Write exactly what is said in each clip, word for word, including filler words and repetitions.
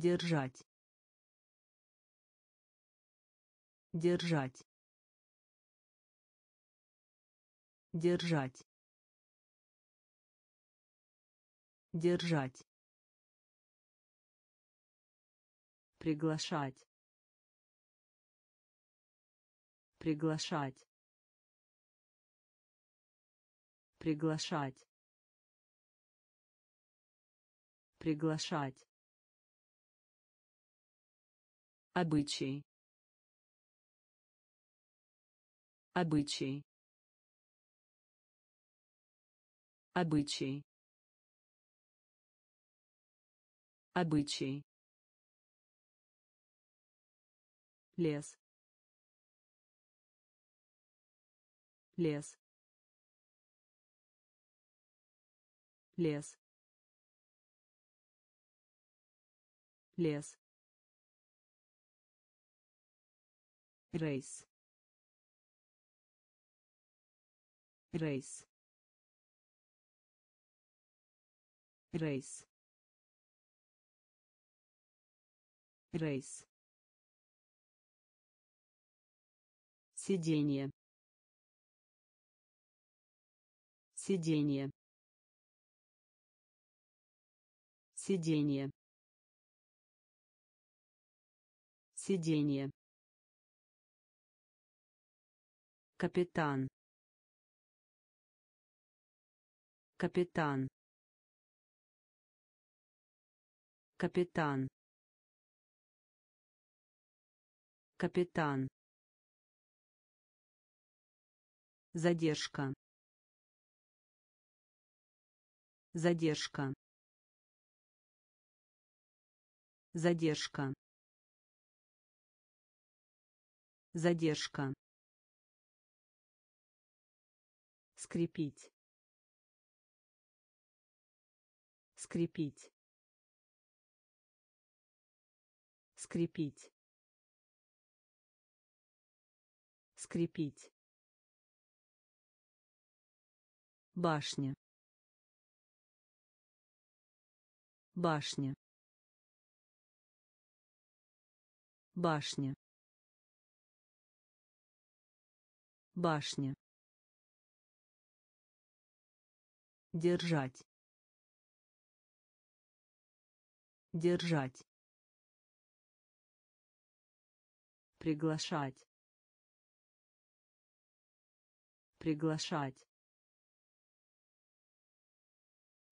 Держать. Держать. Держать. Держать. Приглашать. Приглашать. Приглашать. Приглашать. Обычай. Обычай. Обычай. Обычай. Лес. Лес. Лес. Лес. Рейс. Рейс. Рейс. Рейс. Сиденье. Сиденье. Сиденье. Сиденье. Капитан. Капитан. Капитан. Капитан. Задержка. Задержка. Задержка. Задержка. Скрепить. Скрепить. Скрепить. Скрепить. Башня. Башня. Башня. Башня. Держать. Держать. Приглашать. Приглашать.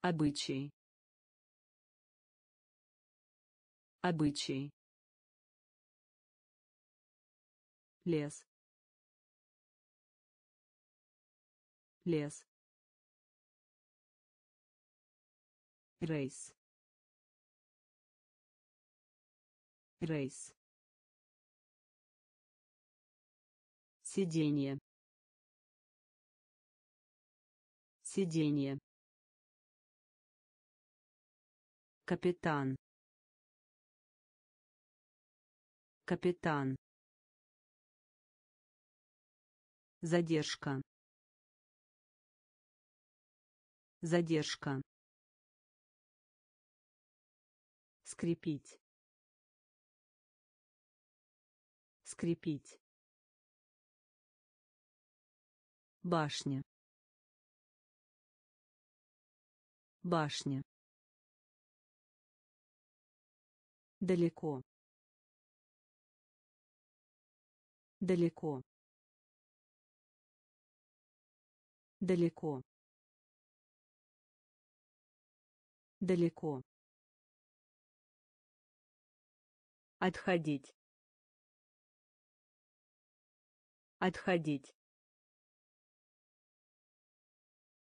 Обычай. Обычай. Лес. Лес. Рейс. Рейс. Сиденье. Сиденье. Капитан. Капитан. Задержка. Задержка. Скрепить. Скрепить. Башня. Башня. Далеко. Далеко. Далеко. Далеко. Отходить. Отходить.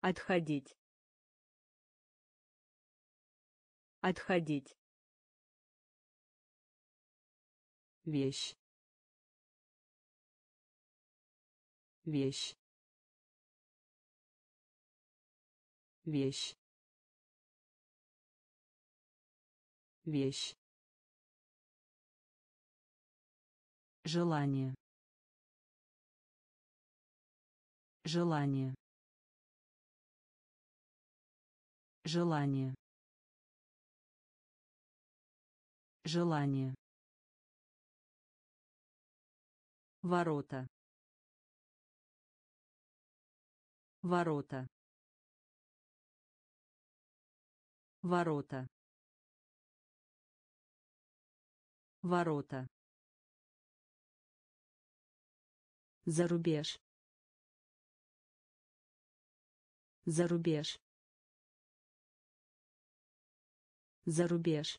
Отходить. Отходить. Вещь. Вещь. Вещь. Вещь. Желание. Желание. Желание. Желание. Ворота. Ворота. Ворота. Ворота. Зарубеж. Зарубеж. Зарубеж.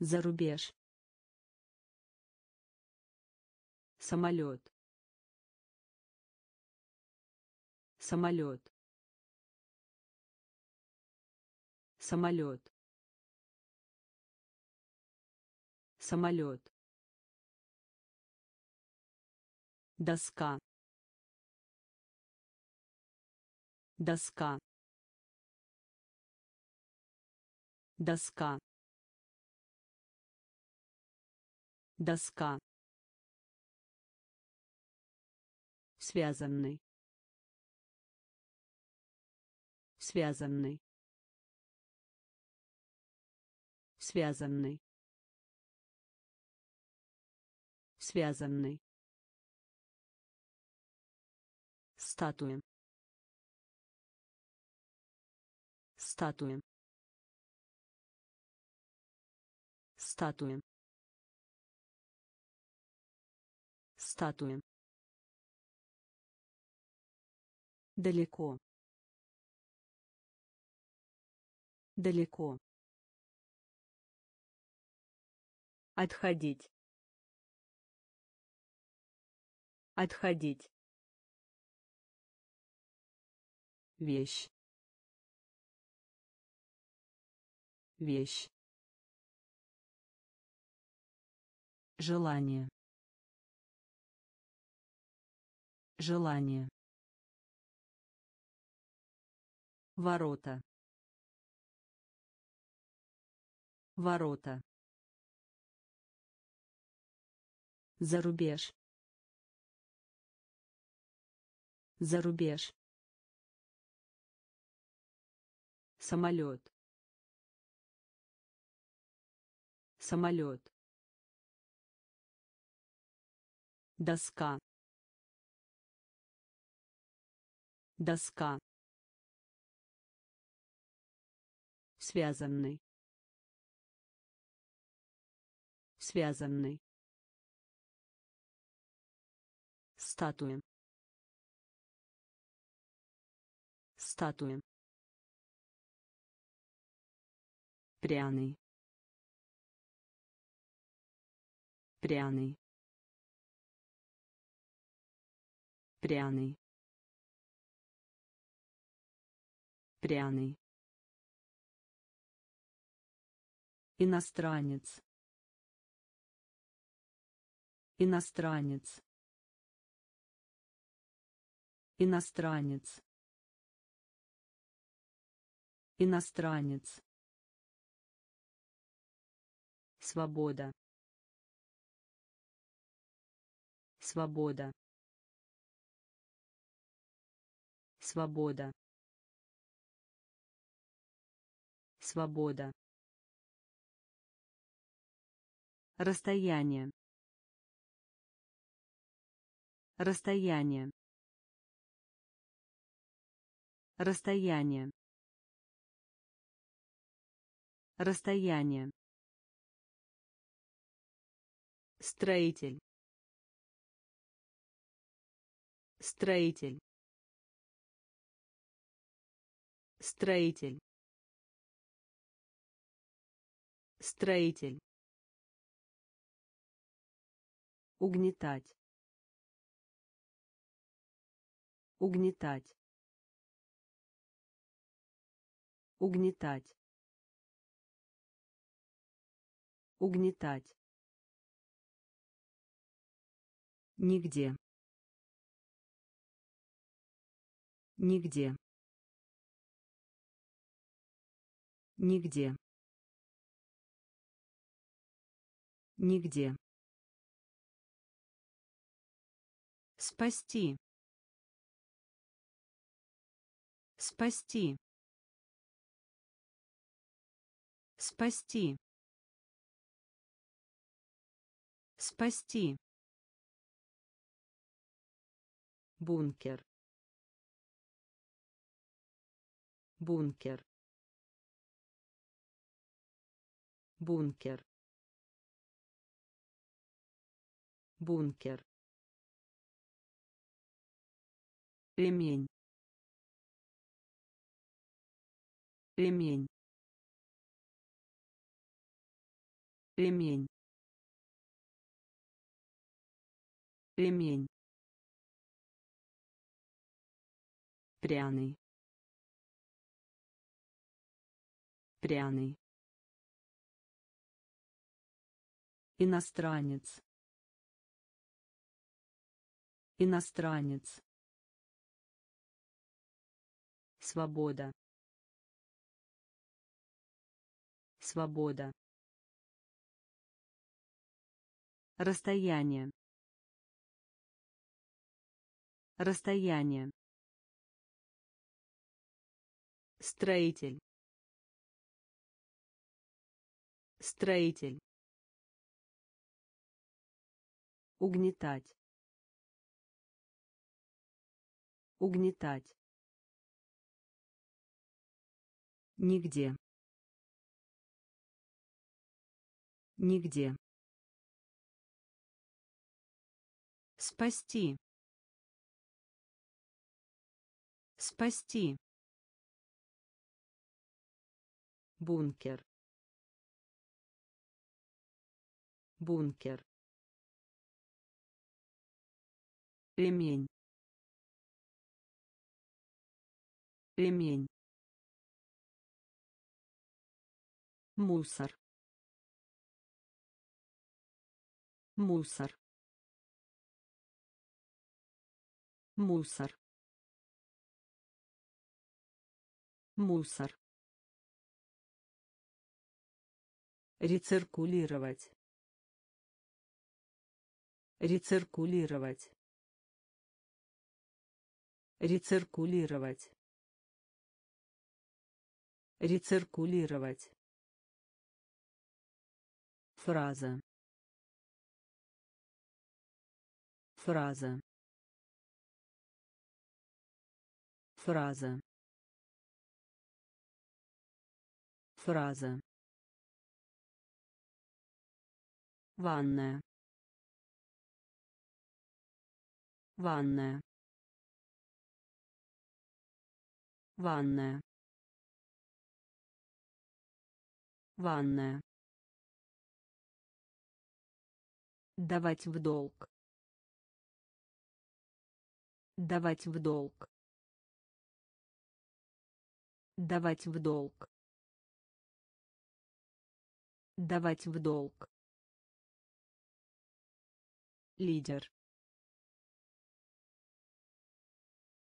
Зарубеж. Самолет. Самолет. Самолет. Самолет. Доска. Доска. Доска. Доска. Связанный. Связанный. Связанный. Связанный. Статуя. Статуя. Статуя. Статуя. Далеко. Далеко. Отходить. Отходить. Вещь. Вещь. Желание. Желание. Ворота. Ворота. Зарубеж. Зарубеж. Самолет. Самолет. Доска. Доска. Связанный. Связанный. Статуя. Статуя. Пряный. Пряный. Пряный. Пряный. Иностранец. Иностранец. Иностранец. Иностранец. Свобода. Свобода. Свобода. Свобода. Расстояние. Расстояние. Расстояние. Расстояние. Строитель. Строитель. Строитель. Строитель. Угнетать. Угнетать. Угнетать. Угнетать. Нигде. Нигде. Нигде. Нигде. Спасти. Спасти. Спасти. Спасти. Бункер. Бункер. Бункер. Бункер. Ремень. Ремень. Ремень. Ремень. Пряный. Пряный. Иностранец. Иностранец. Свобода. Свобода. Расстояние. Расстояние. Строитель. Строитель. Угнетать. Угнетать. Нигде. Нигде. Спасти. Спасти. Бункер. Бункер. Ремень. Ремень. Мусор. Мусор. Мусор. Мусор. Рециркулировать. Рециркулировать. Рециркулировать. Рециркулировать. Фраза. Фраза. Фраза. Фраза. Ванная. Ванная. Ванная. Ванная. Давать в долг. Давать в долг. Давать в долг. Давать в долг. Лидер.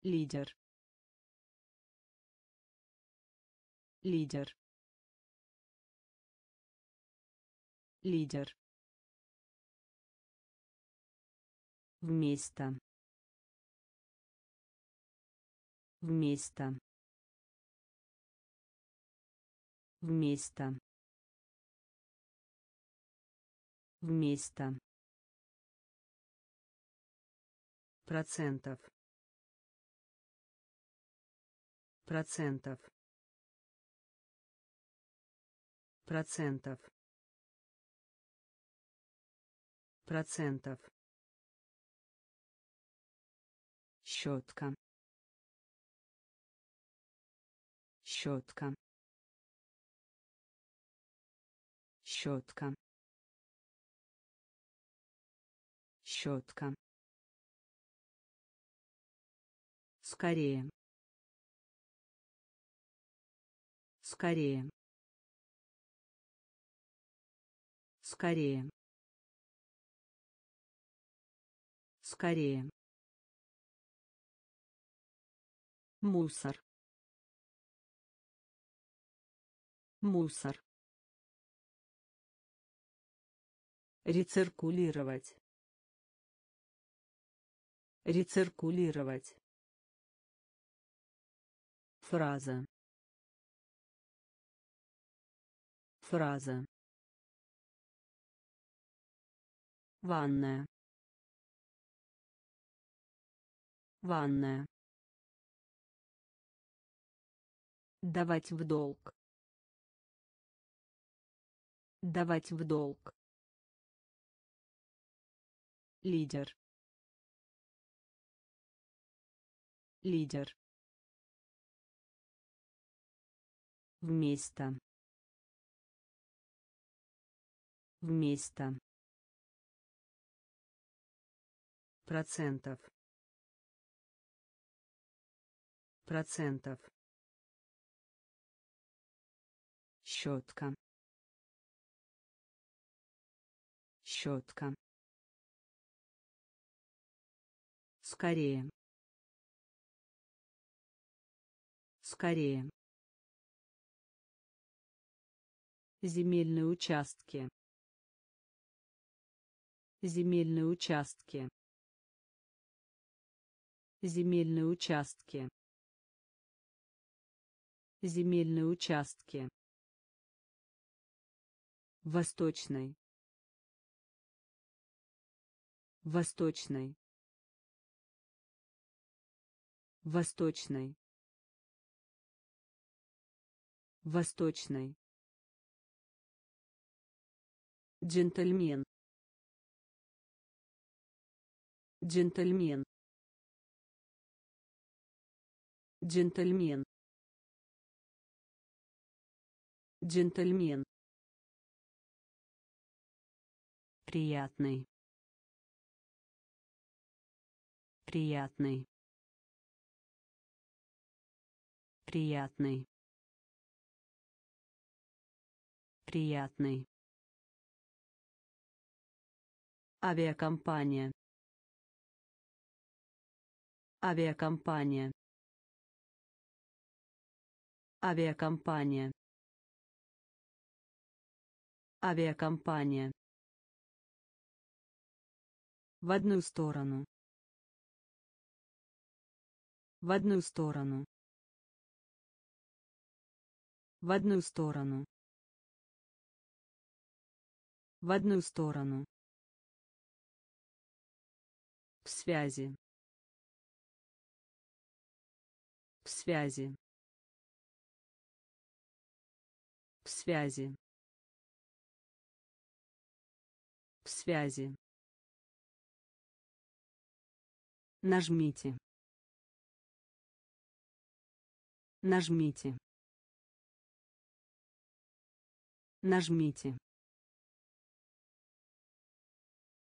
Лидер. Лидер. Лидер. Вместо. Вместо. Вместо. Вместо. Процентов. Процентов. Процентов. Процентов. Щетка. Щетка. Щетка. Щетка. Скорее. Скорее. Скорее. Скорее. Мусор. Мусор. Рециркулировать. Рециркулировать. Фраза. Фраза. Ванная. Ванная. Давать в долг. Давать в долг. Лидер. Лидер. Вместо. Вместо. Процентов. Процентов. Щетка. Щетка. Скорее. Скорее. Земельные участки. Земельные участки. Земельные участки. Земельные участки. Восточной. Восточной. Восточной. Восточной. Джентльмен. Джентльмен. Джентльмен. Джентльмен. Приятный. Приятный. Приятный. Приятный. Авиакомпания. Авиакомпания. Авиакомпания. Авиакомпания. В одну сторону. В одну сторону. В одну сторону. В одну сторону. В связи. В связи. В связи. В связи. Нажмите. Нажмите. Нажмите.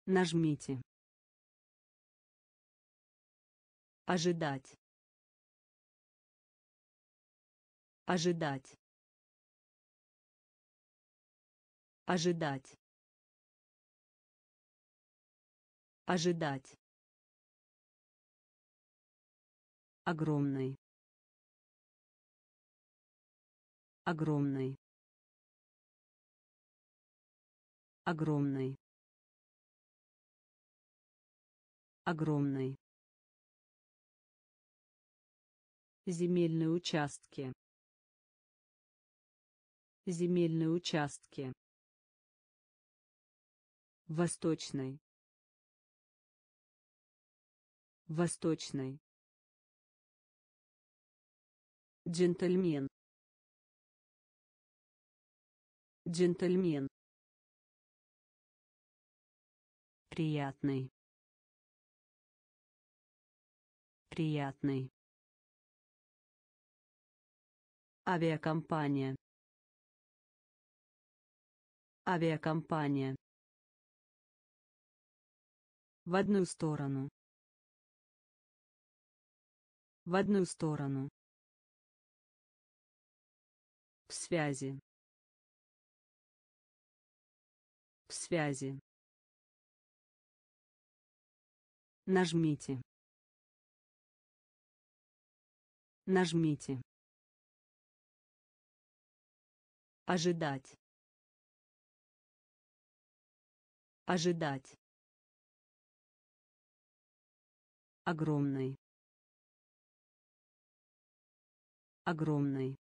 Нажмите. Ожидать. Ожидать. Ожидать. Ожидать. Огромный. Огромный. Огромный. Огромный. Земельные участки. Земельные участки. Восточной. Восточной. Джентльмен. Джентльмен. Приятный. Приятный. Авиакомпания. Авиакомпания. В одну сторону. В одну сторону. В связи. В связи. Нажмите. Нажмите. Ожидать. Ожидать. Огромный. Огромный.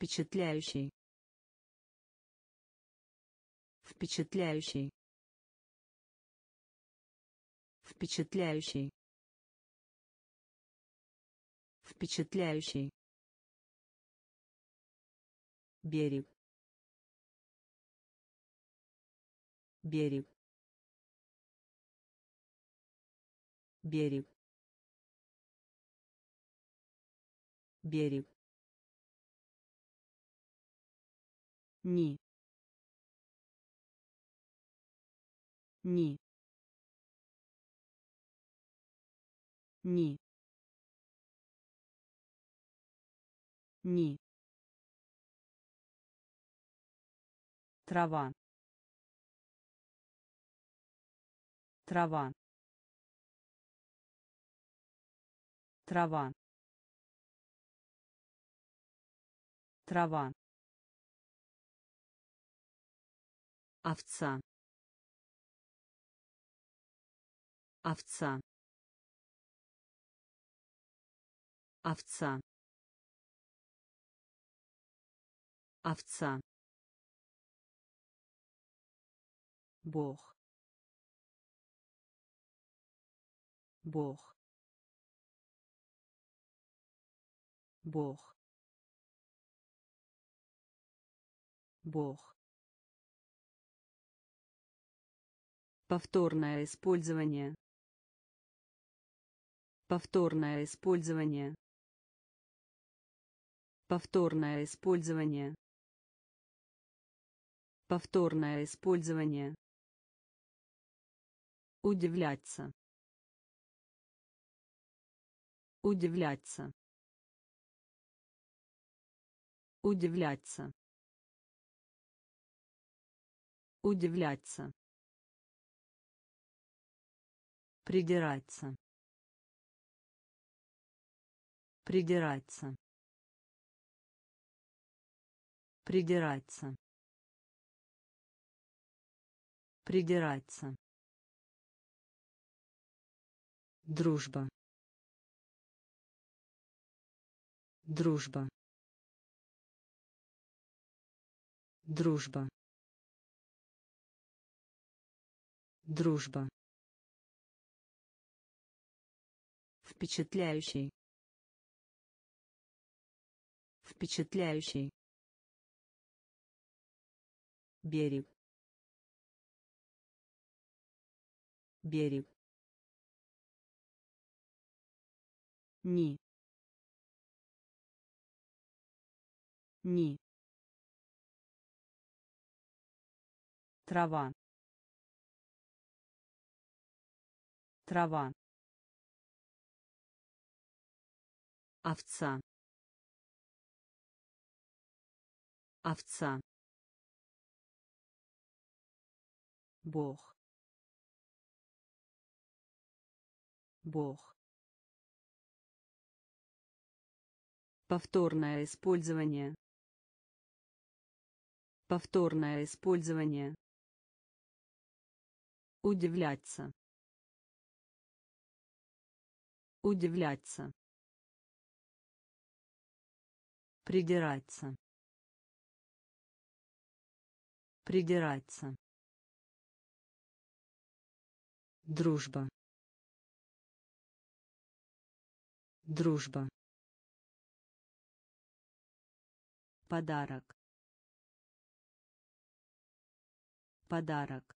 Впечатляющий. Впечатляющий. Впечатляющий. Впечатляющий. Берег. Берег. Берег. Берег. Ни. Ни. Ни. Ни. Трава. Трава. Трава. Трава. Овца. Овца. Овца. Овца. Бог. Бог. Бог. Бог. Повторное использование. Повторное использование. Повторное использование. Повторное использование. Удивляться. Удивляться. Удивляться. Удивляться. Придираться. Придираться. Придираться. Придираться. Дружба. Дружба. Дружба. Дружба. Впечатляющий. Впечатляющий. Берег. Берег. Ни. Ни. Трава. Трава. Овца. Овца. Бог. Бог. Повторное использование. Повторное использование. Удивляться. Удивляться. Придираться. Придираться. Дружба. Дружба. Подарок. Подарок.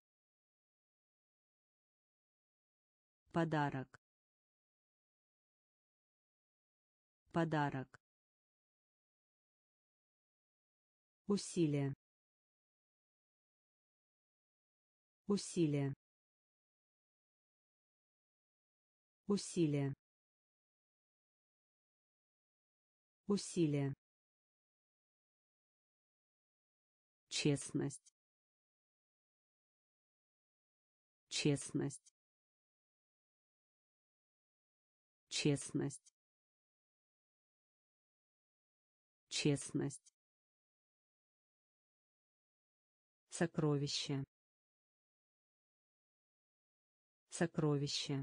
Подарок. Подарок. Усилие. Усилие. Усилие. Усилие. Честность. Честность. Честность. Честность. Сокровище. Сокровище.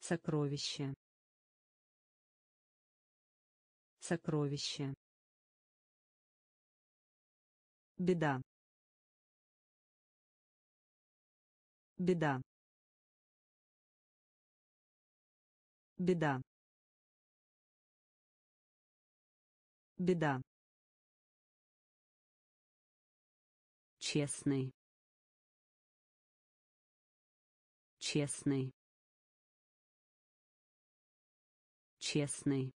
Сокровище. Сокровище. Беда. Беда. Беда. Беда. Честный. Честный. Честный.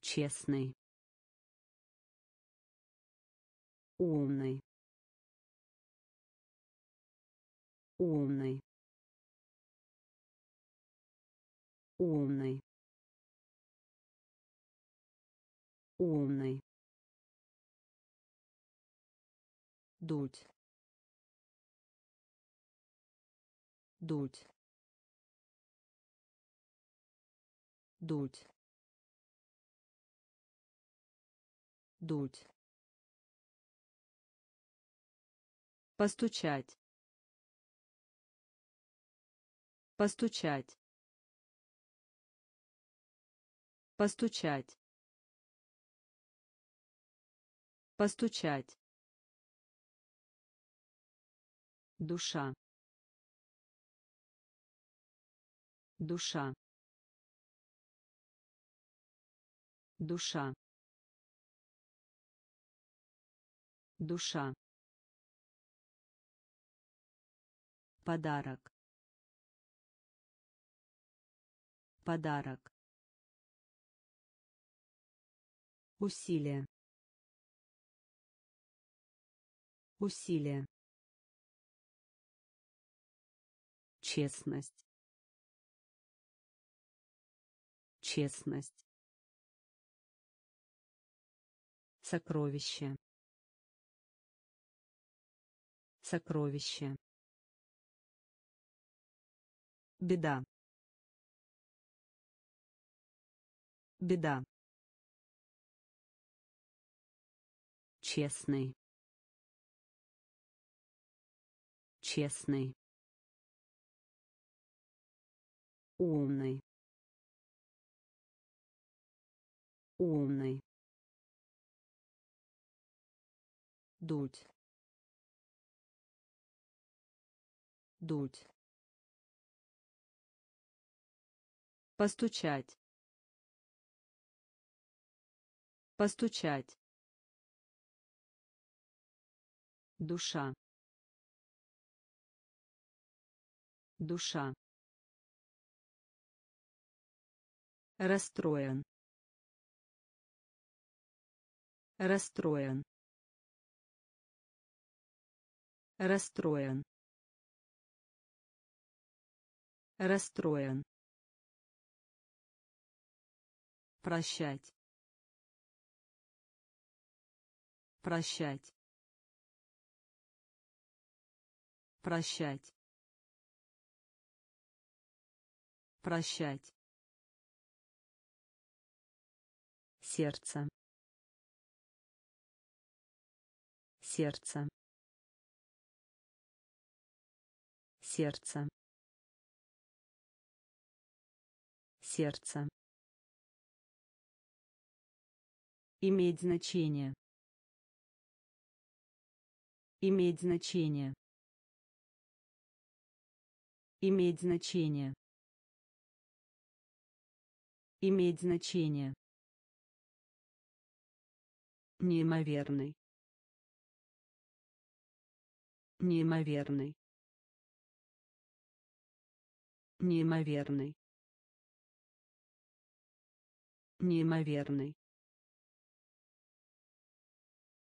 Честный. Умный. Умный. Умный. Умный. Дуть. Дуть. Дуть. Дуть. Постучать. Постучать. Постучать. Постучать. Душа. Душа. Душа. Душа. Подарок. Подарок. Усилие. Усилие. Честность. Честность. Сокровище. Сокровище. Беда. Беда. Честный. Честный. Умный. Умный. Дуть. Дуть. Постучать. Постучать. Душа. Душа. Расстроен. Расстроен. Расстроен. Расстроен. Прощать. Прощать. Прощать. Прощать. Сердце. Сердце. Сердце. Сердце. Иметь значение. Иметь значение. Иметь значение. Иметь значение. Неимоверный. Неимоверный. Неимоверный. Неимоверный.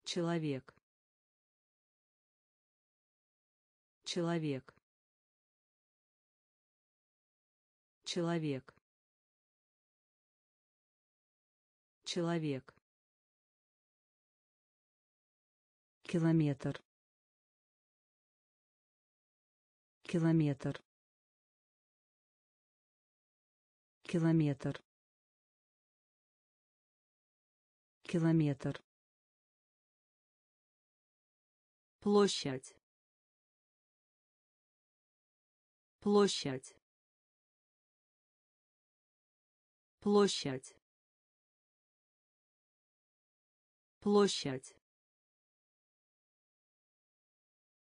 Человек. Человек. Человек. Человек. Километр. Километр. Километр. Километр. Площадь. Площадь. площадь, площадь,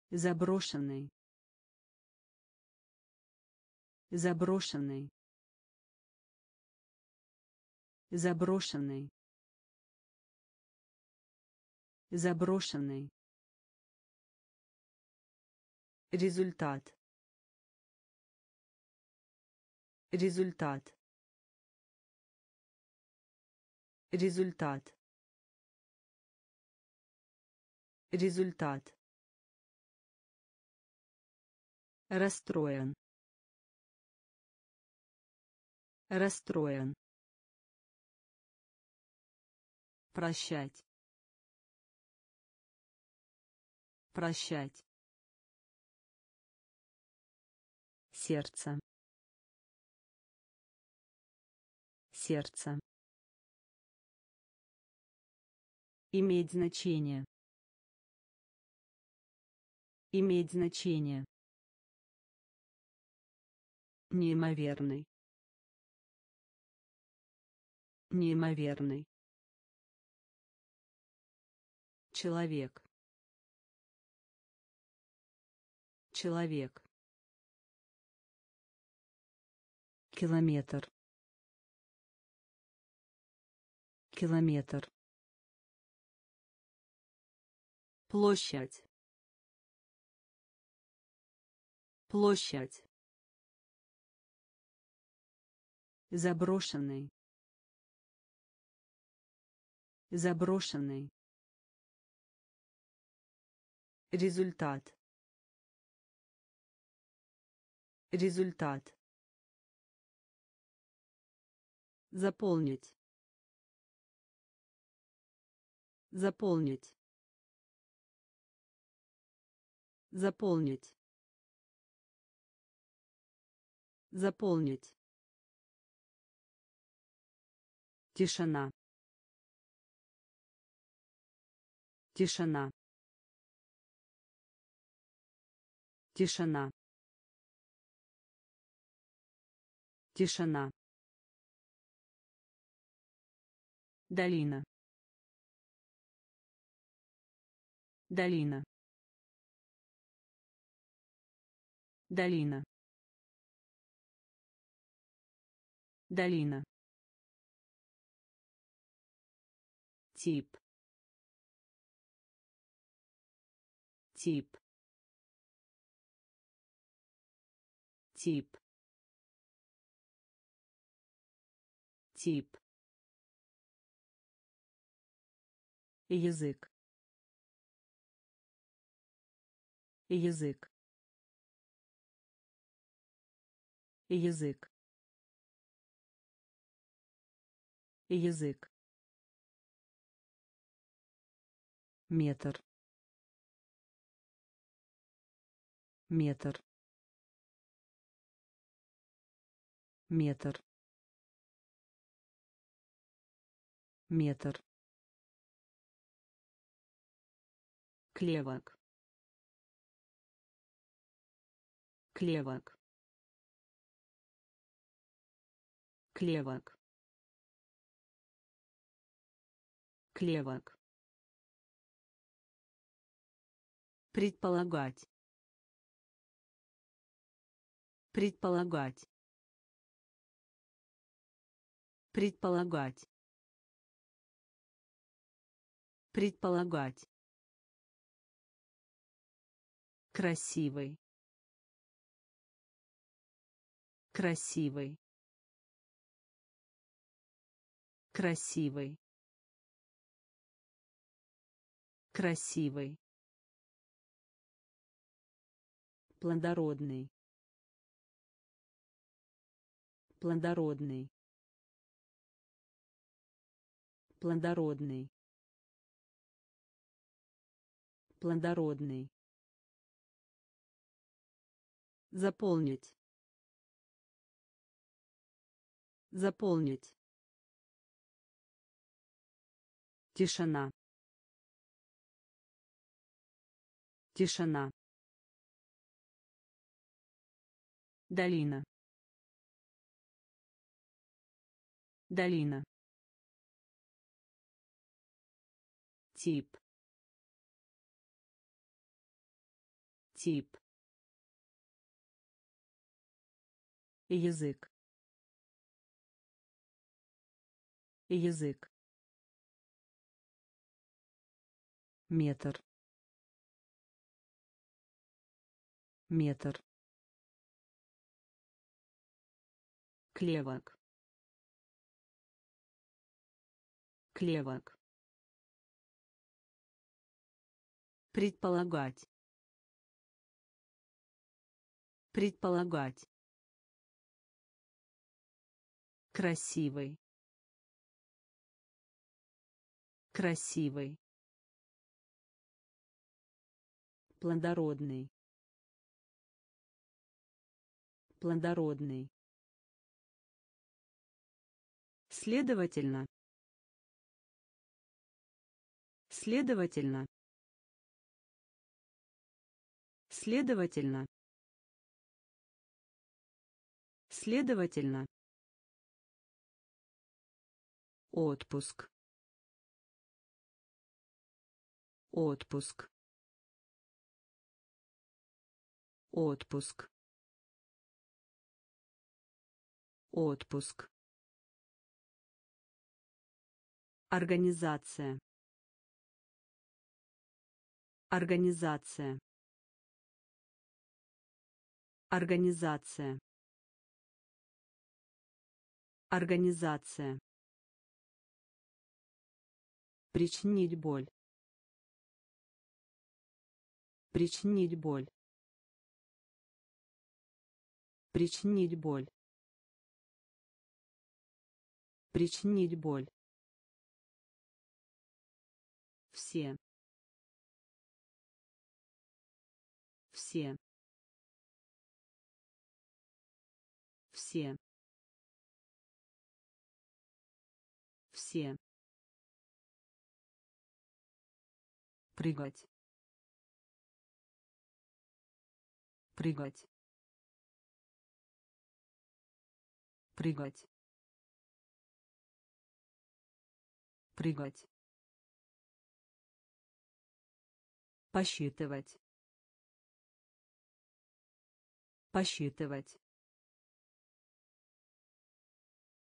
заброшенный, заброшенный, заброшенный, заброшенный, результат, результат, результат, результат, расстроен, расстроен, прощать, прощать, сердце, сердце, иметь значение, иметь значение, неимоверный, неимоверный, человек, человек, километр, километр, площадь, площадь, заброшенный, заброшенный, результат, результат, заполнить, заполнить, заполнить, заполнить, тишина, тишина, тишина, тишина, долина, долина, долина, долина, тип, тип, тип, тип, язык, язык, язык, язык, метр, метр, метр, метр, клевок, клевок, клевок, клевок, предполагать, предполагать, предполагать, предполагать, красивый, красивый, красивый, красивый, плодородный, плодородный, плодородный, плодородный, заполнить, заполнить, тишина, тишина, долина, Долина. Тип. Тип. Язык. Язык. Метр. Метр. Клевок. Клевок. Предполагать. Предполагать. Красивый. Красивый. Плодородный. Плодородный. Следовательно. Следовательно. Следовательно. Следовательно. Отпуск. Отпуск. Отпуск. Отпуск. Организация. Организация. Организация. Организация. Причинить боль. Причинить боль. Причинить боль. Причинить боль. Все. Все. Все. Все. Прыгать. Прыгать. Прыгать. Прыгать. Посчитывать. Посчитывать.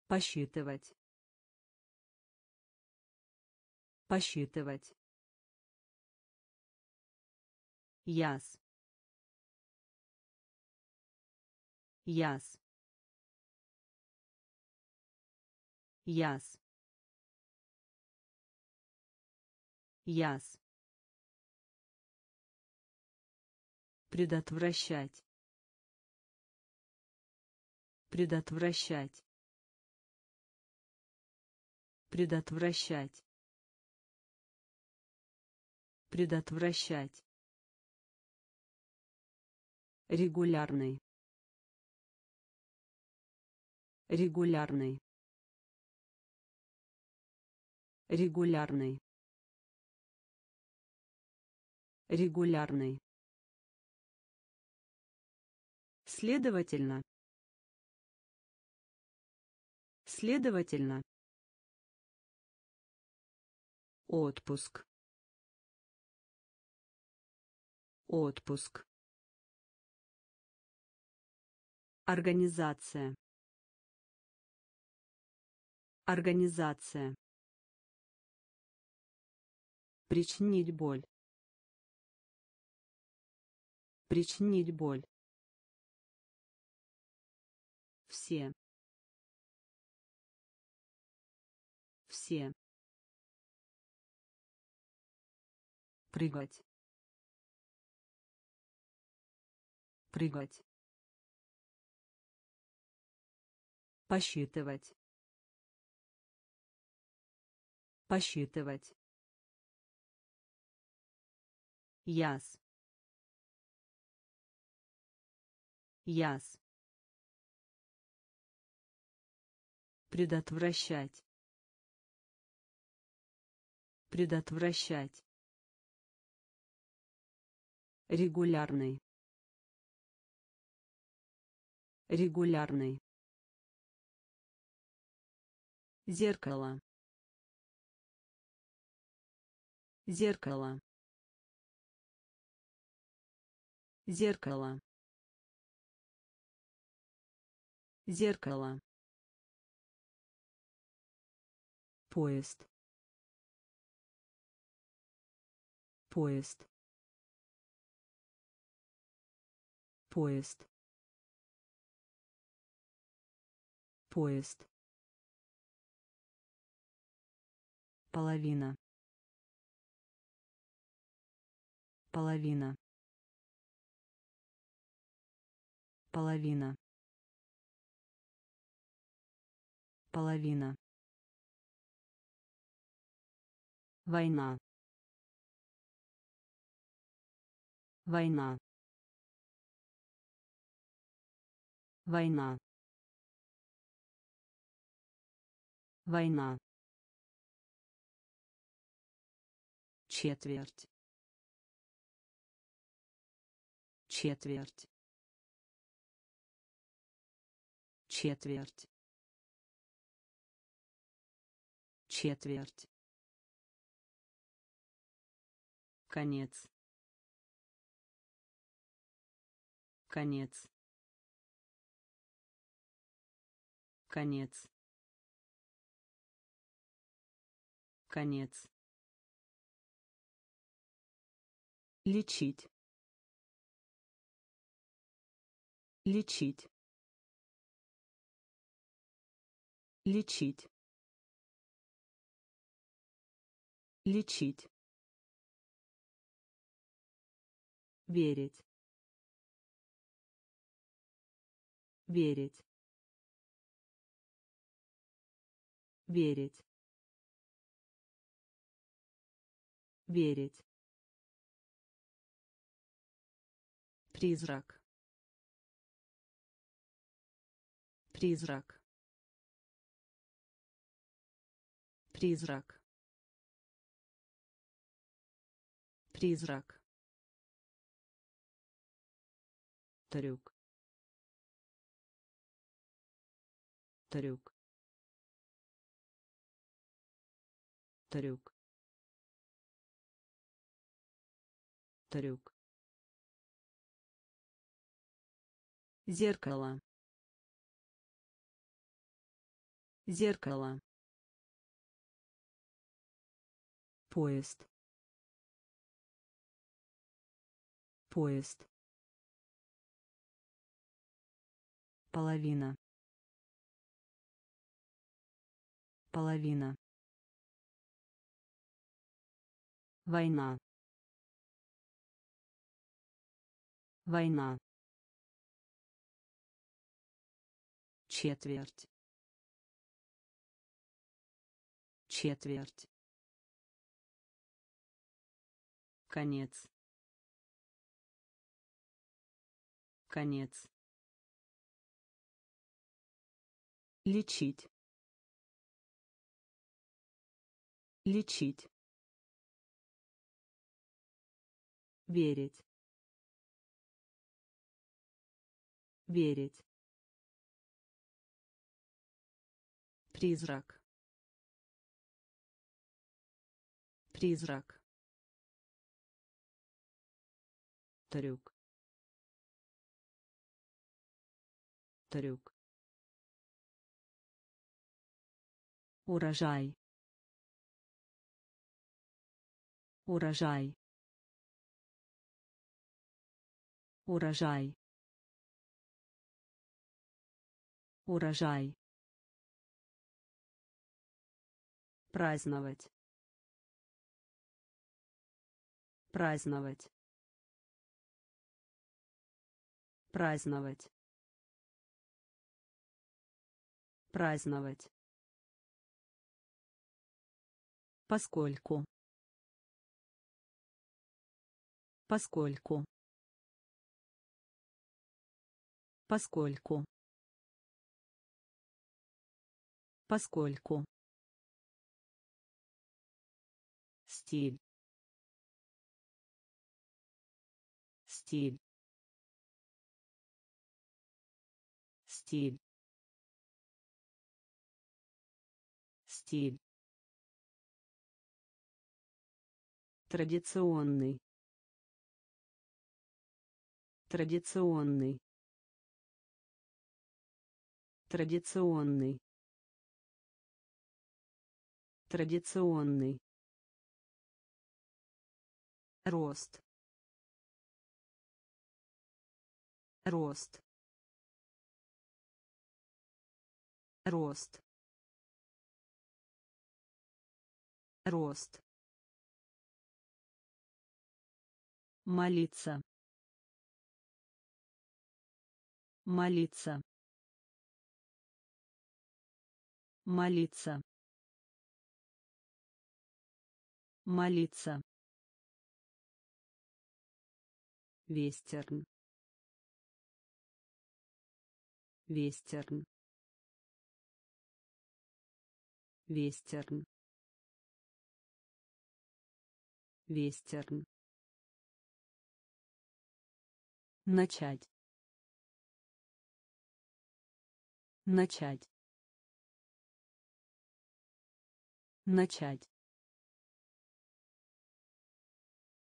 Посчитывать. Посчитывать. Яс. Яс. Яс. Яс. Предотвращать. Предотвращать. Предотвращать. Предотвращать. Регулярный. Регулярный. Регулярный. Регулярный. Следовательно. Следовательно. Отпуск. Отпуск. Организация. Организация. Причинить боль. Причинить боль. Все. Все. Прыгать. Прыгать. Посчитывать. Посчитывать. Яс. Яс. Предотвращать. Предотвращать. Регулярный. Регулярный. Зеркало. Зеркало. Зеркало. Зеркало. Поезд. Поезд. Поезд. Поезд. Половина. Половина. Половина. Половина. Война. Война. Война. Война. Четверть. Четверть. Четверть. Четверть. Конец. Конец. Конец. Конец. Лечить. Лечить. Лечить. Лечить. Верить. Верить. Верить. Верить. Призрак. Призрак. Призрак. Призрак. Трюк. Трюк. Трюк. Трюк. Зеркало. Зеркало. Поезд. Поезд. Половина. Половина. Война. Война. Четверть. Четверть. Конец. Конец. Лечить. Лечить. Верить. Верить. Призрак. Призрак. Трюк. Трюк. Урожай. Урожай. Урожай. Урожай. Праздновать. Праздновать. Праздновать. Праздновать. Поскольку. Поскольку. Поскольку. Поскольку. Стиль. Стиль. Стиль. Стиль. Традиционный. Традиционный. Традиционный. Традиционный. Рост. Рост. Рост. Рост. Молиться. Молиться. Молиться. Молиться. Вестерн. Вестерн. Вестерн. Вестерн. Начать. Начать. Начать.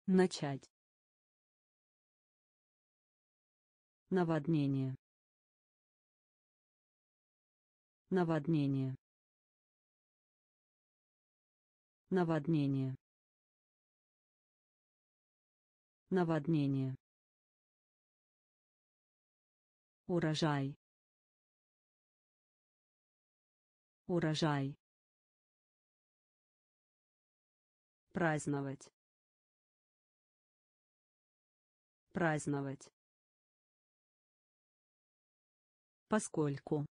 Начать. Наводнение. Наводнение. Наводнение. Наводнение. Урожай. Урожай. Праздновать. Праздновать. Поскольку.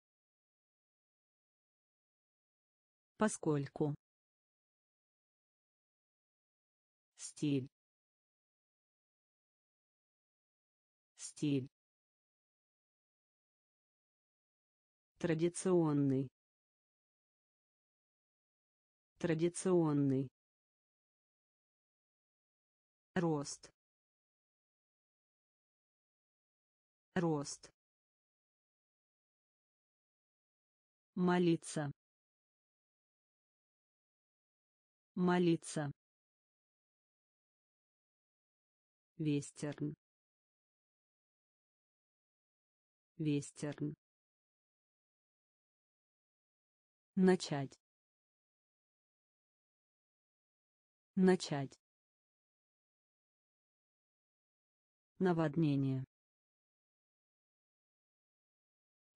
Поскольку. Стиль. Стиль. Традиционный. Традиционный. Рост. Рост. Молиться. Молиться. Вестерн. Вестерн. Начать. Начать. Наводнение.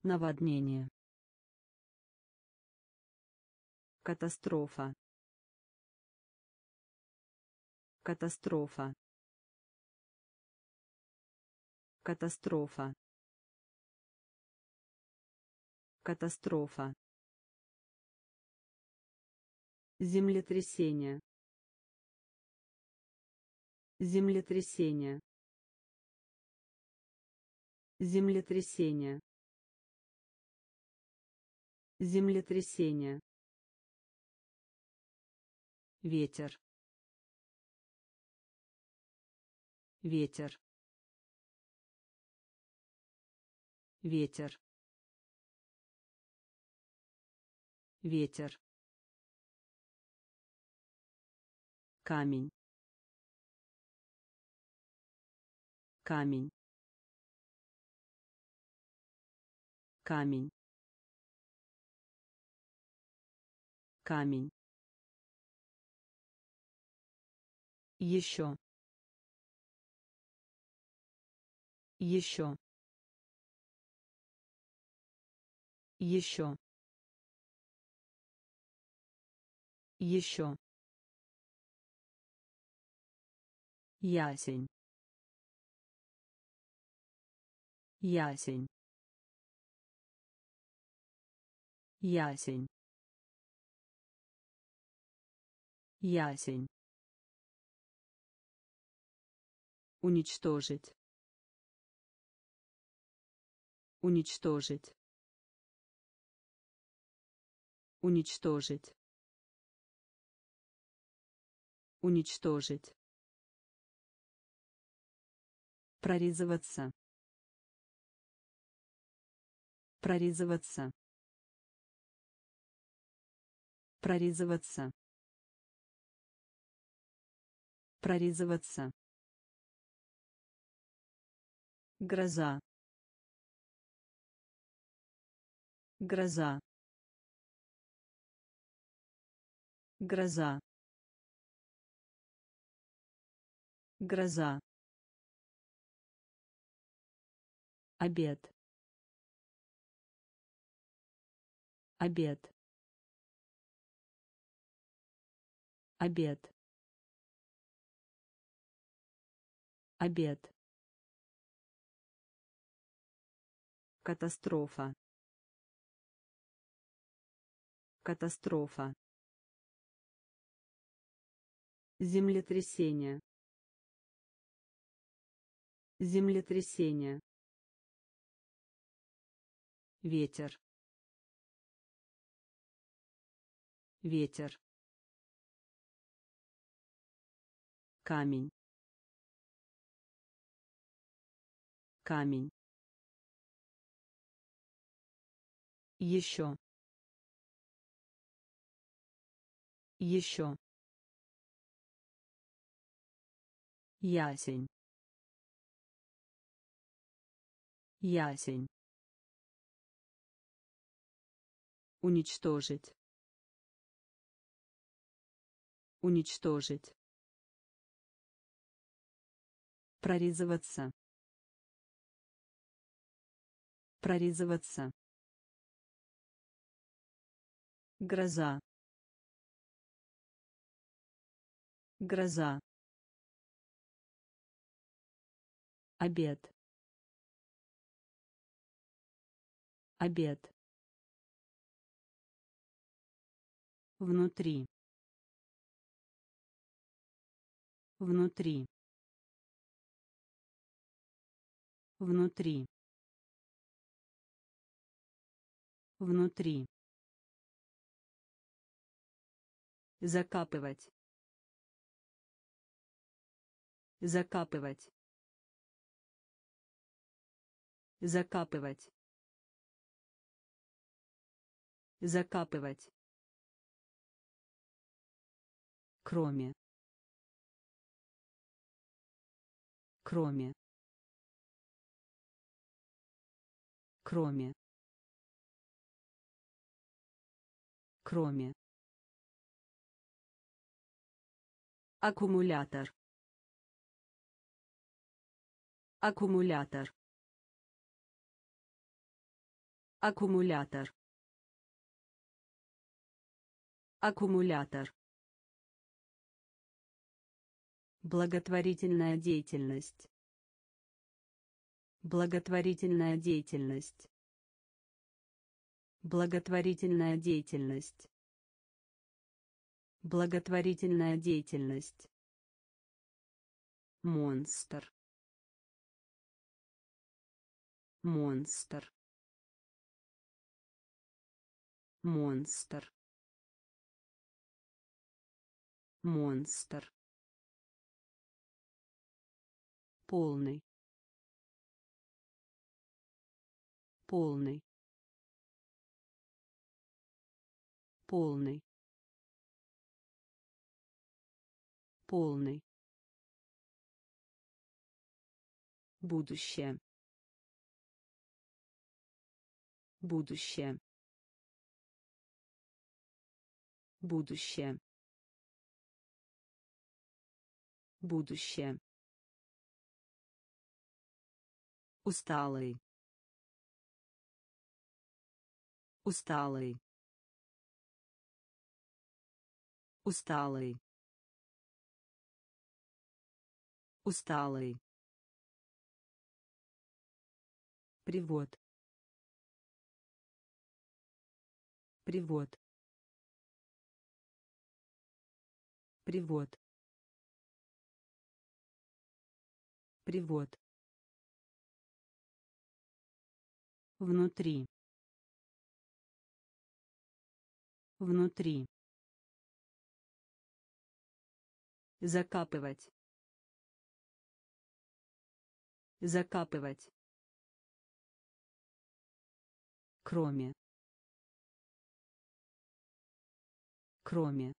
Наводнение. Катастрофа. Катастрофа. Катастрофа. Катастрофа. Землетрясение. Землетрясение. Землетрясение. Землетрясение. Ветер. Ветер. Ветер. Ветер. Камень. Камень. Камень. Камень. Еще. Еще. Еще. Еще. Ясень. Ясень. Ясень. Ясень. Уничтожить. Уничтожить. Уничтожить. Уничтожить. Прорезываться. Прорезываться. прорезываться, прорезываться, гроза, гроза, гроза, гроза, обед, обед, обед, обед, катастрофа, катастрофа, землетрясение, землетрясение, ветер, ветер, камень, камень, еще, еще, ясень, ясень, уничтожить, уничтожить, прорезываться, прорезываться, гроза, гроза, обед, обед, внутри, внутри, внутри, внутри, закапывать, закапывать, закапывать, закапывать, кроме, кроме, кроме, кроме, аккумулятор, аккумулятор, аккумулятор, аккумулятор, благотворительная деятельность, благотворительная деятельность, благотворительная деятельность, благотворительная деятельность, монстр, монстр, монстр, монстр, полный, полный, полный, полный, будущее, будущее, будущее, будущее, усталый, усталый, усталый, усталый, привод, привод, привод, привод, внутри, внутри, закапывать, закапывать, кроме, кроме.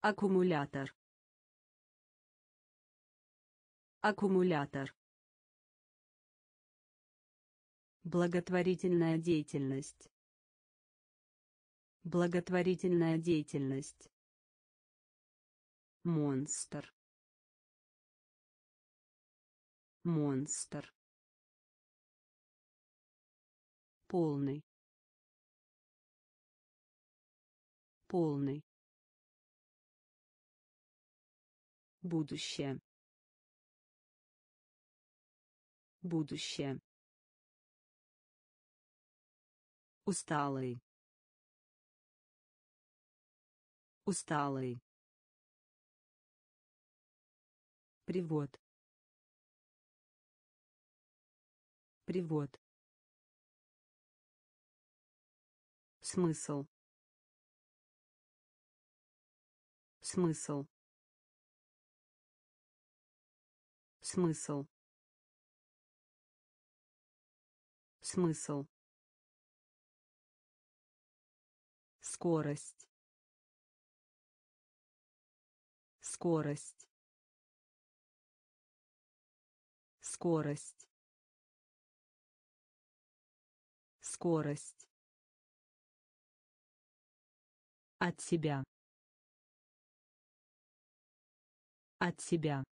Аккумулятор. Аккумулятор. Благотворительная деятельность. Благотворительная деятельность. Монстр. Монстр. Полный. Полный. Будущее. Будущее. Усталый. Усталый. Привод. Привод. Смысл. Смысл. Смысл. Смысл. Скорость. Скорость. Скорость. Скорость. От себя. От себя.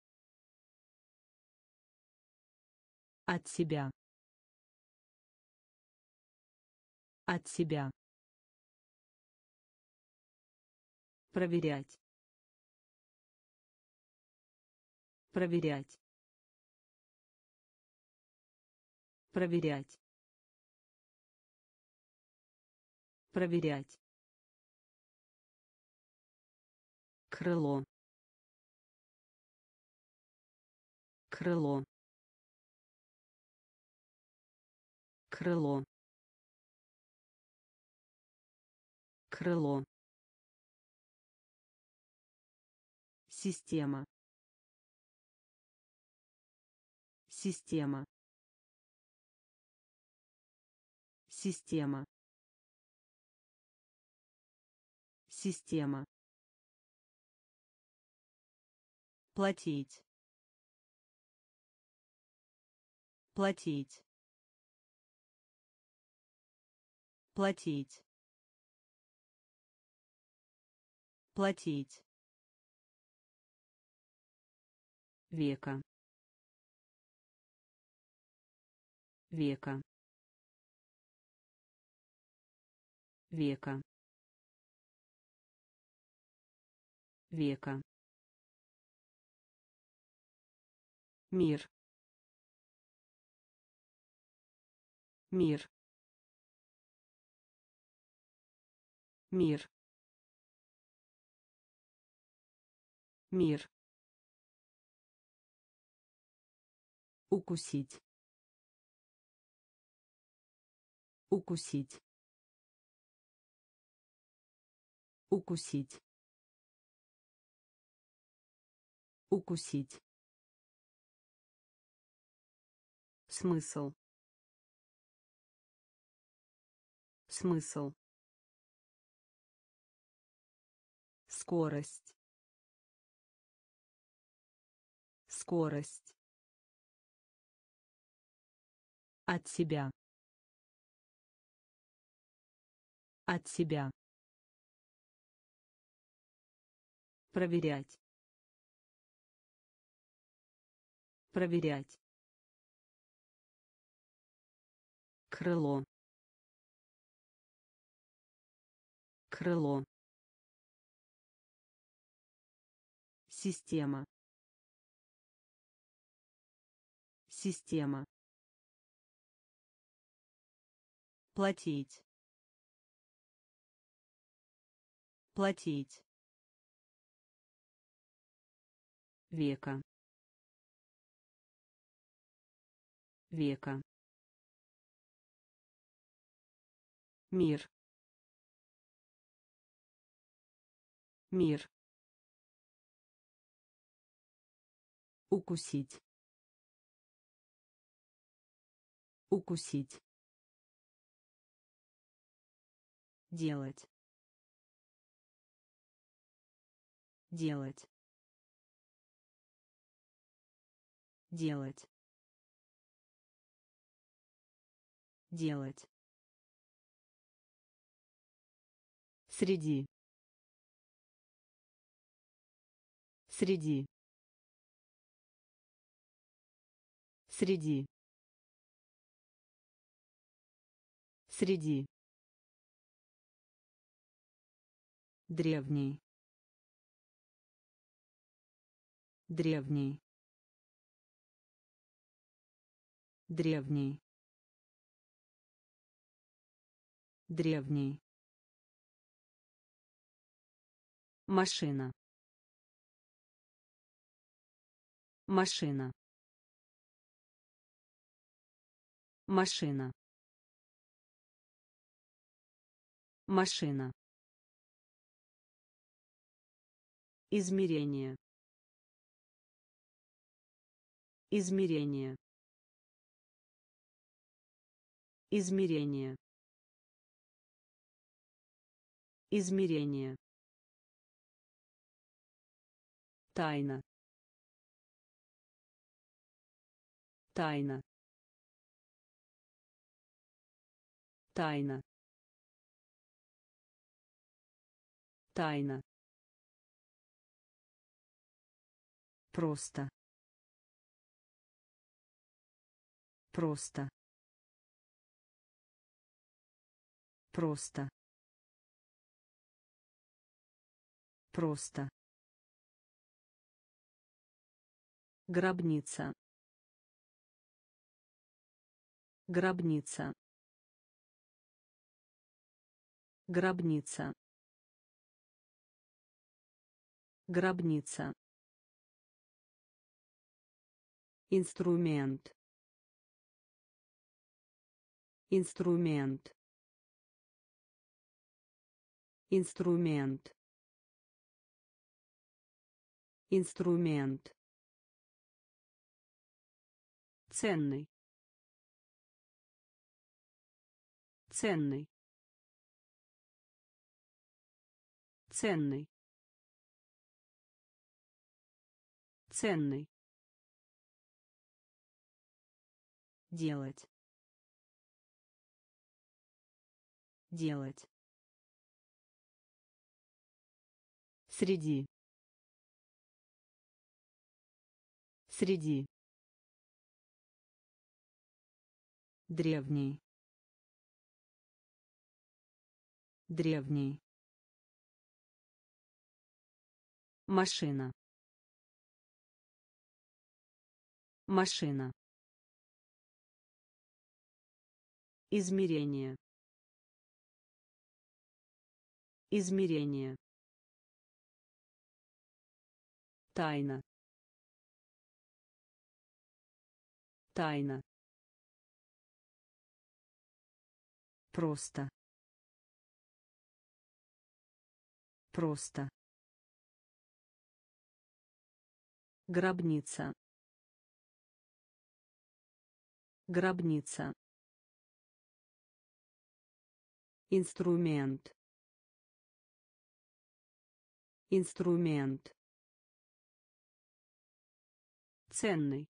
От себя. От себя. Проверять. Проверять. Проверять. Проверять. Крыло. Крыло. Крыло. Крыло. Система. Система. Система. Система. Платить. Платить. Платить. Платить. Века. Века. Века. Века. Мир. Мир. Мир. Мир. Укусить. Укусить. Укусить. Укусить. Смысл. Смысл. Скорость. Скорость. От себя. От себя. Проверять. Проверять. Крыло. Крыло. Система. Система. Платить. Платить. Века. Века. Мир. Мир. Укусить. Укусить. делать, делать, делать, делать, среди, среди, среди, среди, древний, древний, древний, древний, машина, машина, машина, машина, измерение, измерение, измерение, измерение, тайна, тайна, тайна, тайна, просто, просто, просто, просто, гробница, гробница, гробница, гробница, инструмент, инструмент, инструмент, инструмент, ценный, ценный, ценный, ценный, делать, делать, среди, среди, древний, древний, машина, машина, измерение, измерение, тайна, тайна, просто, просто, гробница, гробница, инструмент, инструмент, ценный,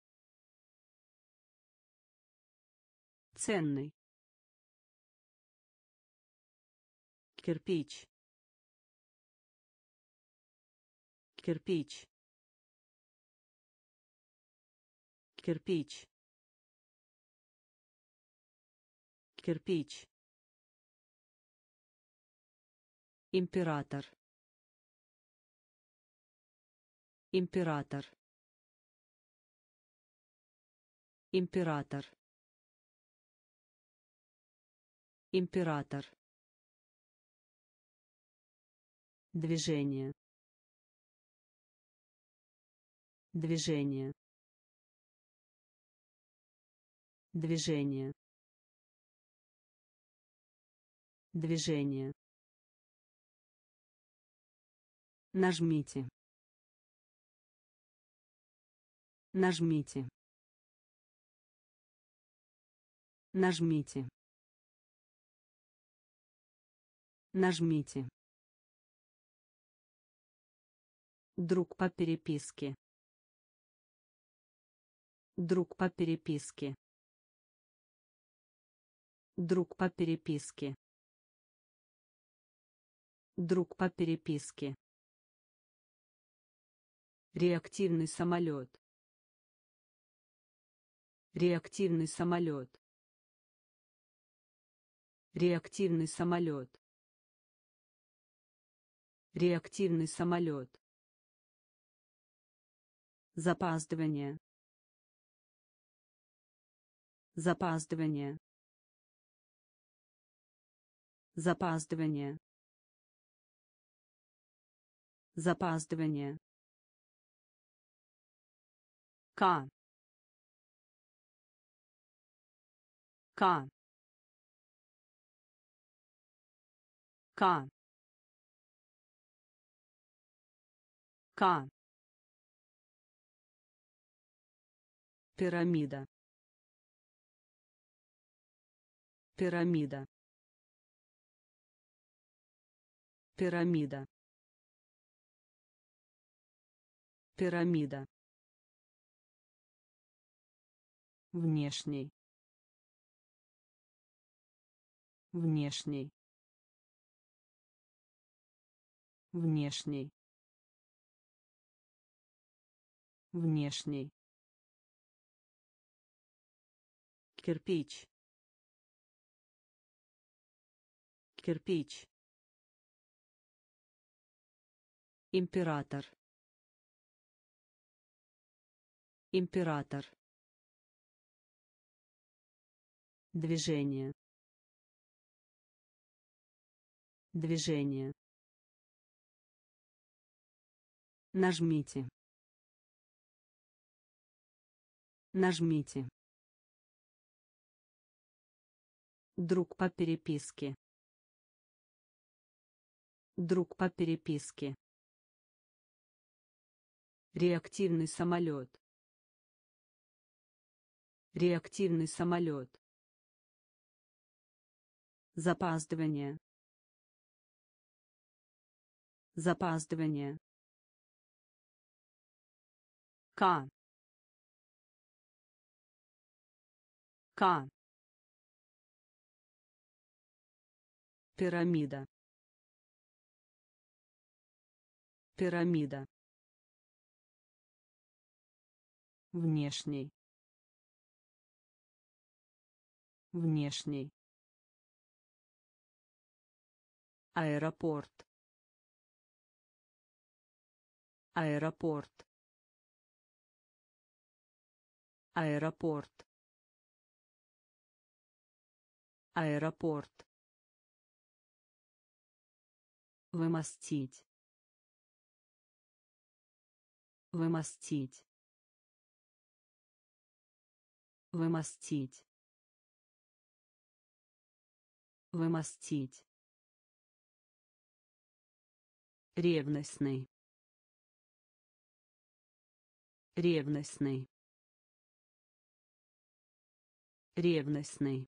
ценный, кирпич, кирпич, кирпич, кирпич, император, император, император, император, движение, движение, движение, движение, нажмите, нажмите, нажмите, Нажмите. Друг по переписке. Друг по переписке. Друг по переписке. Друг по переписке. Реактивный самолет. Реактивный самолет. Реактивный самолет. Реактивный самолет. Запаздывание. Запаздывание. Запаздывание. Запаздывание. К. К. К. К. Пирамида. Пирамида. Пирамида. Пирамида. Внешний. Внешний. Внешний. Внешний. Кирпич. Кирпич. Император. Император. Движение. Движение. Нажмите. Нажмите. Друг по переписке. Друг по переписке. Реактивный самолет. Реактивный самолет. Запаздывание. Запаздывание. К. К. Пирамида. Пирамида. Внешний. Внешний. Аэропорт. Аэропорт. Аэропорт. Аэропорт. Вымостить. Вымостить. Вымостить. Вымостить. Ревностный. Ревностный. Ревностный.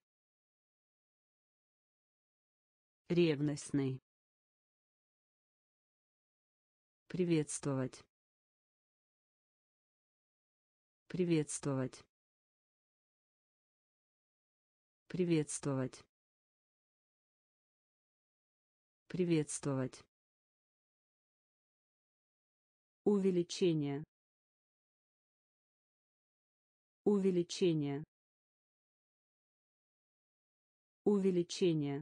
Ревностный. Приветствовать. Приветствовать. Приветствовать. Приветствовать. Увеличение. Увеличение. Увеличение.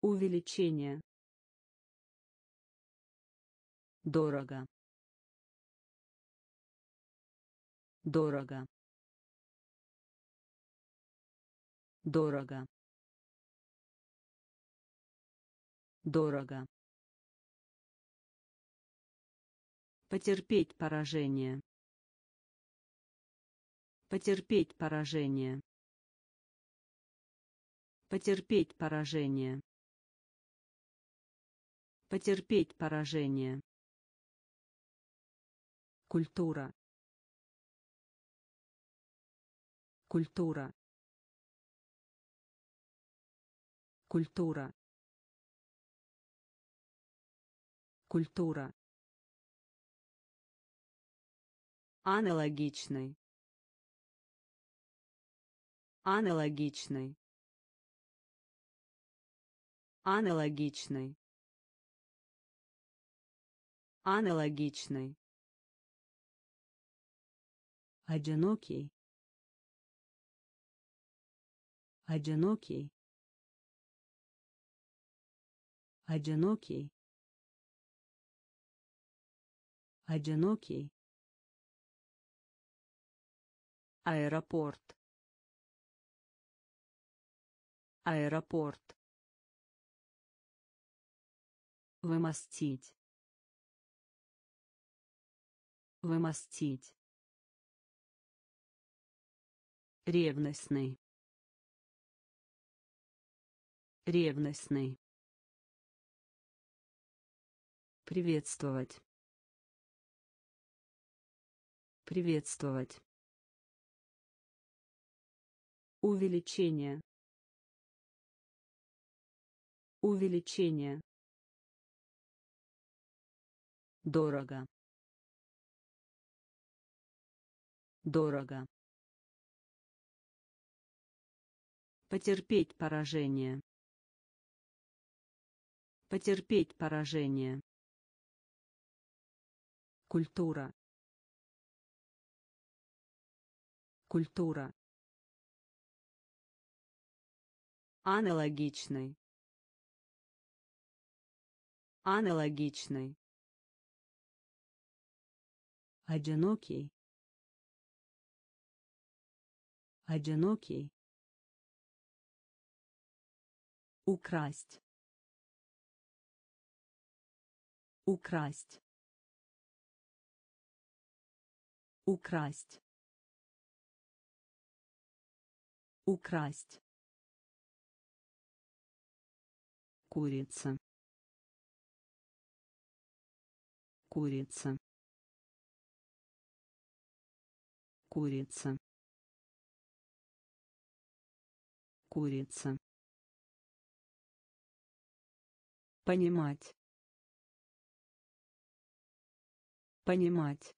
Увеличение. Дорого. Дорого. Дорого. Дорого. Потерпеть поражение. Потерпеть поражение. Потерпеть поражение. Потерпеть поражение. Культура. Культура. Cultura. Культура. Аналогичный. Аналогичный. Аналогичный. Аналогичный. Одинокий. Одинокий. Одинокий. Одинокий. Аэропорт. Аэропорт. Вымостить. Вымостить. Ревностный. Ревностный. Приветствовать. Приветствовать. Увеличение. Увеличение. Дорого. Дорого. Потерпеть поражение. Потерпеть поражение. Культура. Культура. Аналогичный. Аналогичный. Одинокий. Одинокий. Украсть. Украсть. Украсть. Украсть. Курица. Курица. Курица. Курица. Понимать. Понимать.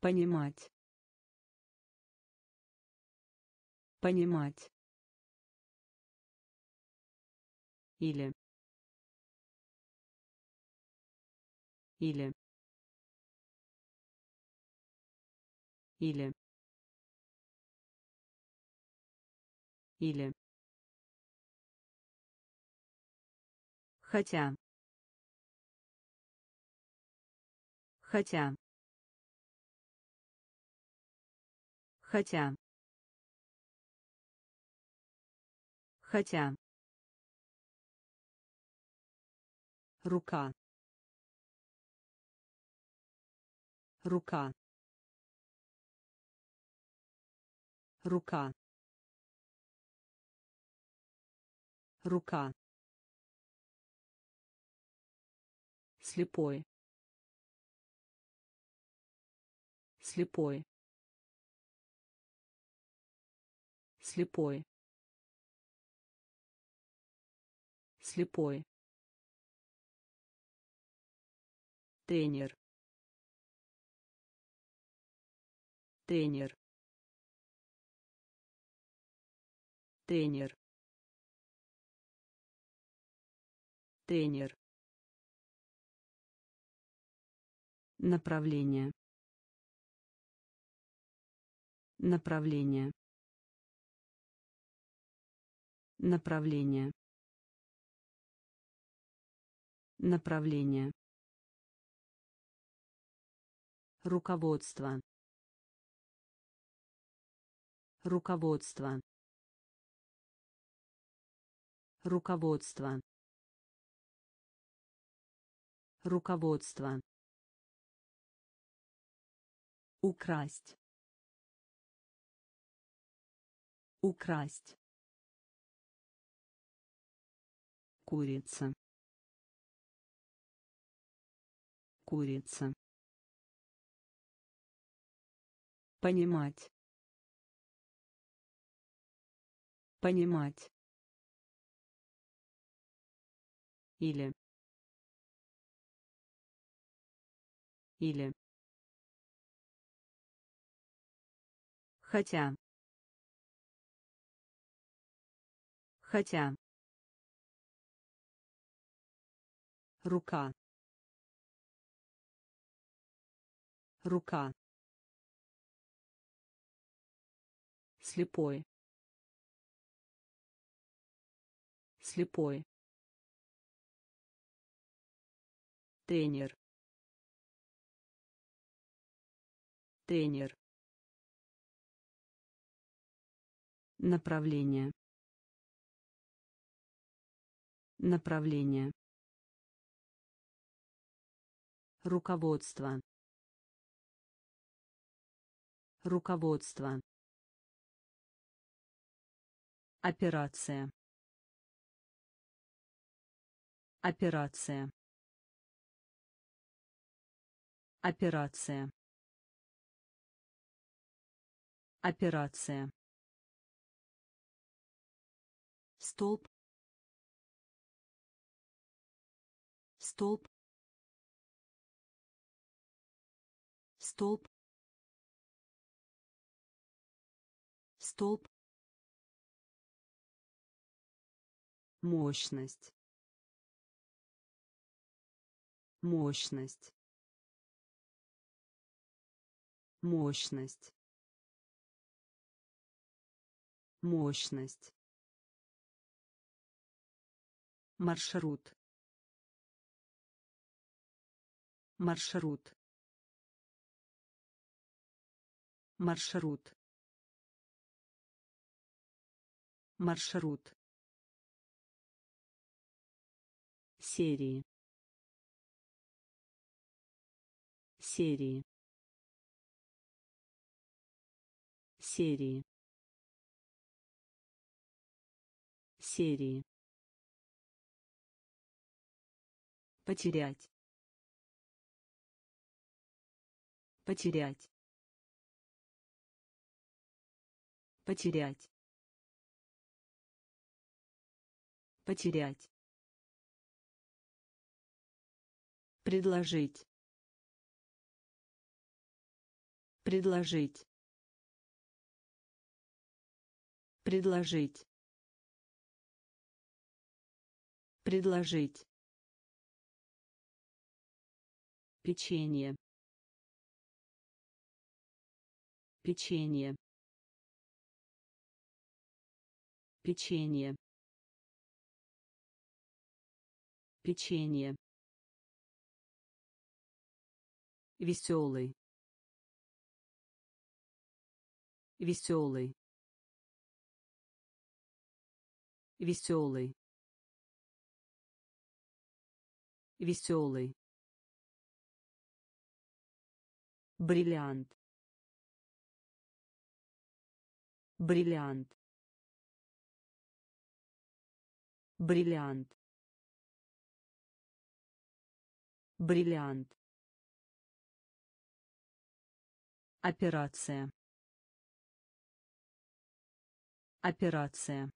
Понимать. Понимать. Или. Или. Или. Или. Хотя. Хотя. Хотя. Хотя. Рука. Рука. Рука. Рука. Слепой. Слепой. Слепой. Слепой. Тренер. Тренер. Тренер. Тренер. Направление. Направление. Направление. Направление. Руководство. Руководство. Руководство. Руководство. Украсть. Украсть. Курица. Курица. Понимать. Понимать. Или. Или. Хотя. Хотя. Рука. Рука. Слепой. Слепой. Тренер. Тренер. Направление. Направление. Руководство. Руководство. Операция. Операция. Операция. Операция. Столб. Столб. Столб. Столб. Мощность. Мощность. Мощность. Мощность. Маршрут. Маршрут. Маршрут. Маршрут. Серии. Серии. Серии. Серии. Потерять. Потерять. Потерять. Потерять. Предложить. Предложить. Предложить. Предложить. Печенье. Печенье. Печенье. Печенье. Веселый. Веселый. Веселый. Веселый. Бриллиант. Бриллиант. Бриллиант. Бриллиант. Операция. Операция.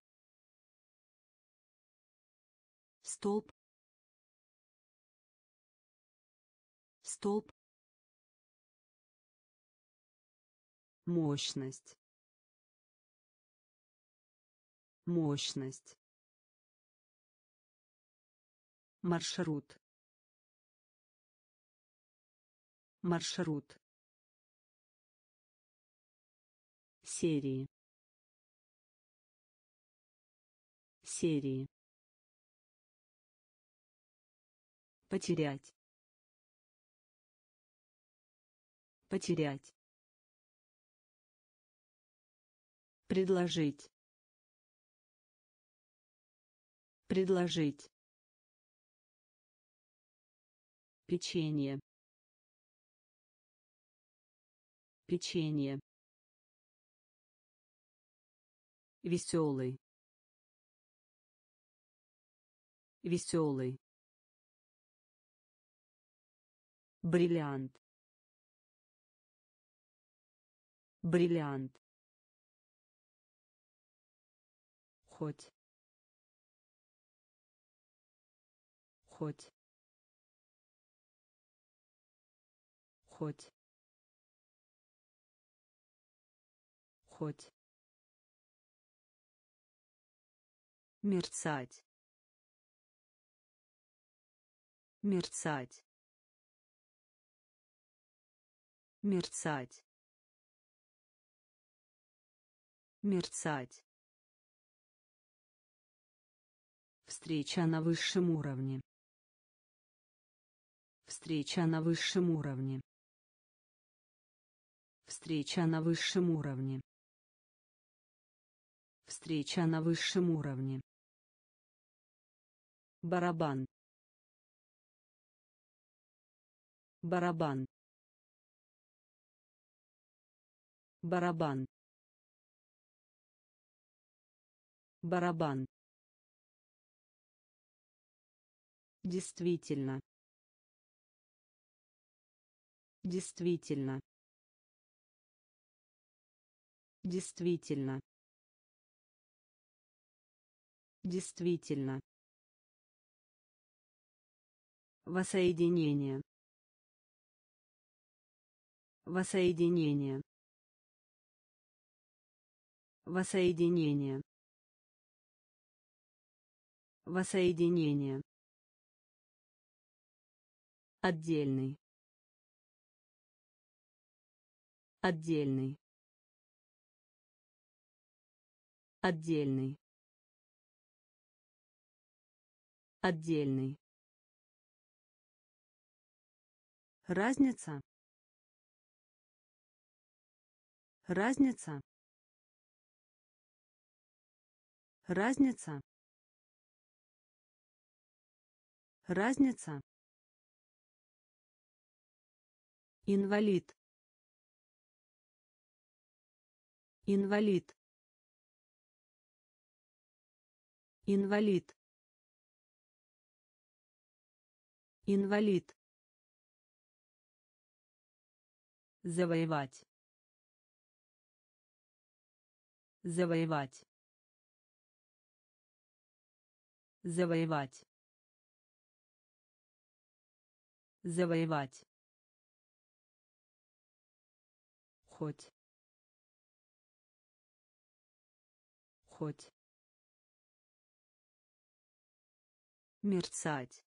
Столб. Столб. Мощность. Мощность. Маршрут. Маршрут. Серии. Серии. Потерять. Потерять. Предложить. Предложить. Печенье. Печенье. Веселый. Веселый. Бриллиант. Бриллиант. хоть хоть хоть хоть мерцать мерцать мерцать мерцать встреча на высшем уровне встреча на высшем уровне встреча на высшем уровне встреча на высшем уровне барабан барабан барабан барабан действительно действительно действительно действительно воссоединение воссоединение воссоединение воссоединение отдельный отдельный отдельный отдельный разница разница разница разница инвалид инвалид инвалид инвалид завоевать завоевать завоевать завоевать хоть хоть мерцать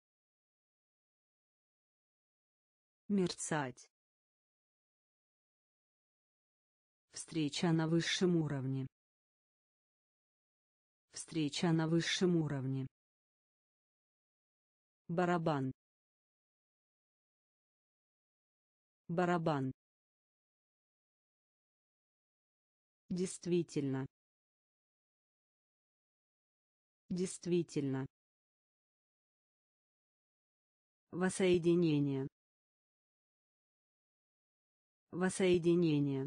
мерцать встреча на высшем уровне встреча на высшем уровне барабан барабан действительно действительно воссоединение воссоединение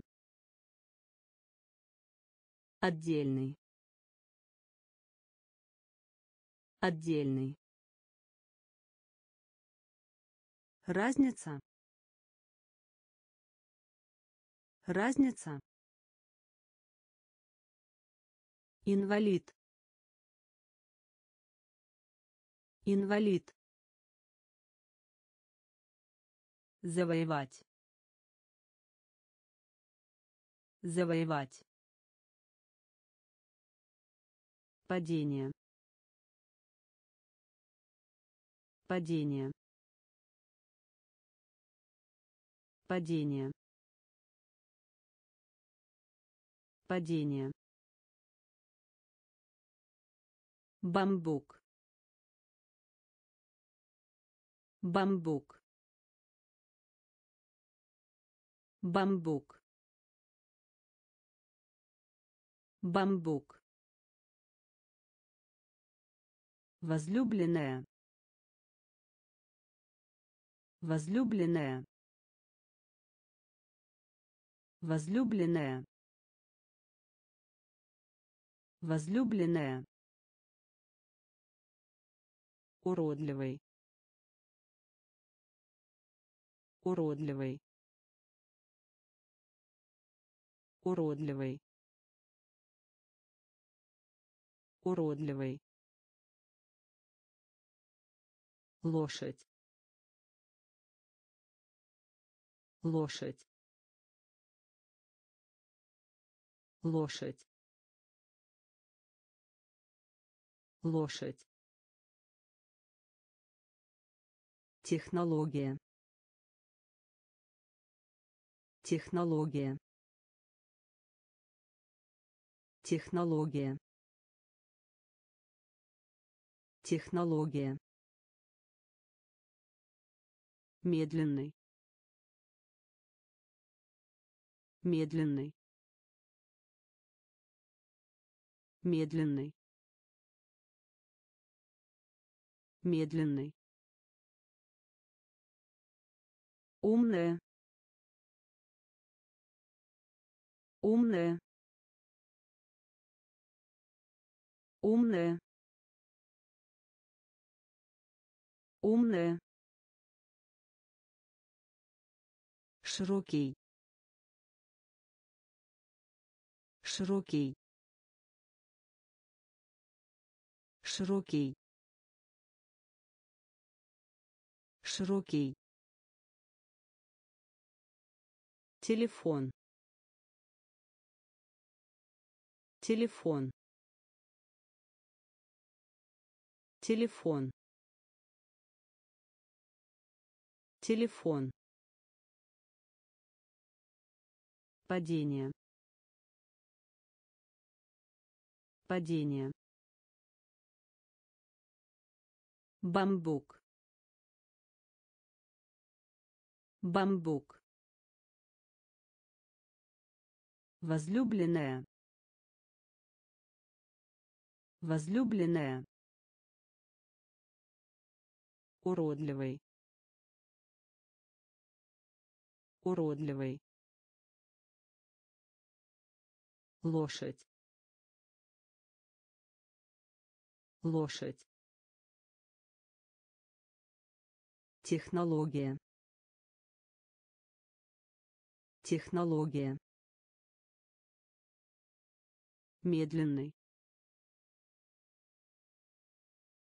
отдельный отдельный разница разница инвалид инвалид завоевать завоевать падение падение падение падение бамбук бамбук бамбук бамбук возлюбленная возлюбленная возлюбленная возлюбленная уродливый уродливый уродливый уродливый, лошадь, лошадь, лошадь, лошадь, технология, технология, технология, технология, медленный, медленный, медленный, медленный, умная, умная, умная, умная, широкий, широкий, широкий, широкий, телефон, телефон, телефон, телефон, падение, падение, бамбук, бамбук, возлюбленная, возлюбленная, уродливый, уродливый, лошадь, лошадь, технология, технология, медленный,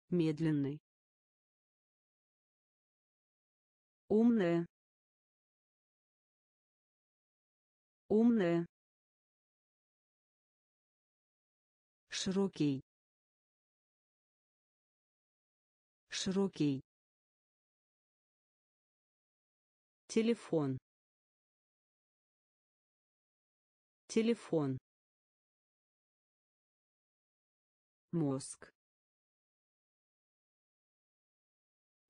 медленный, умная, умная, широкий, широкий, телефон, телефон, мозг,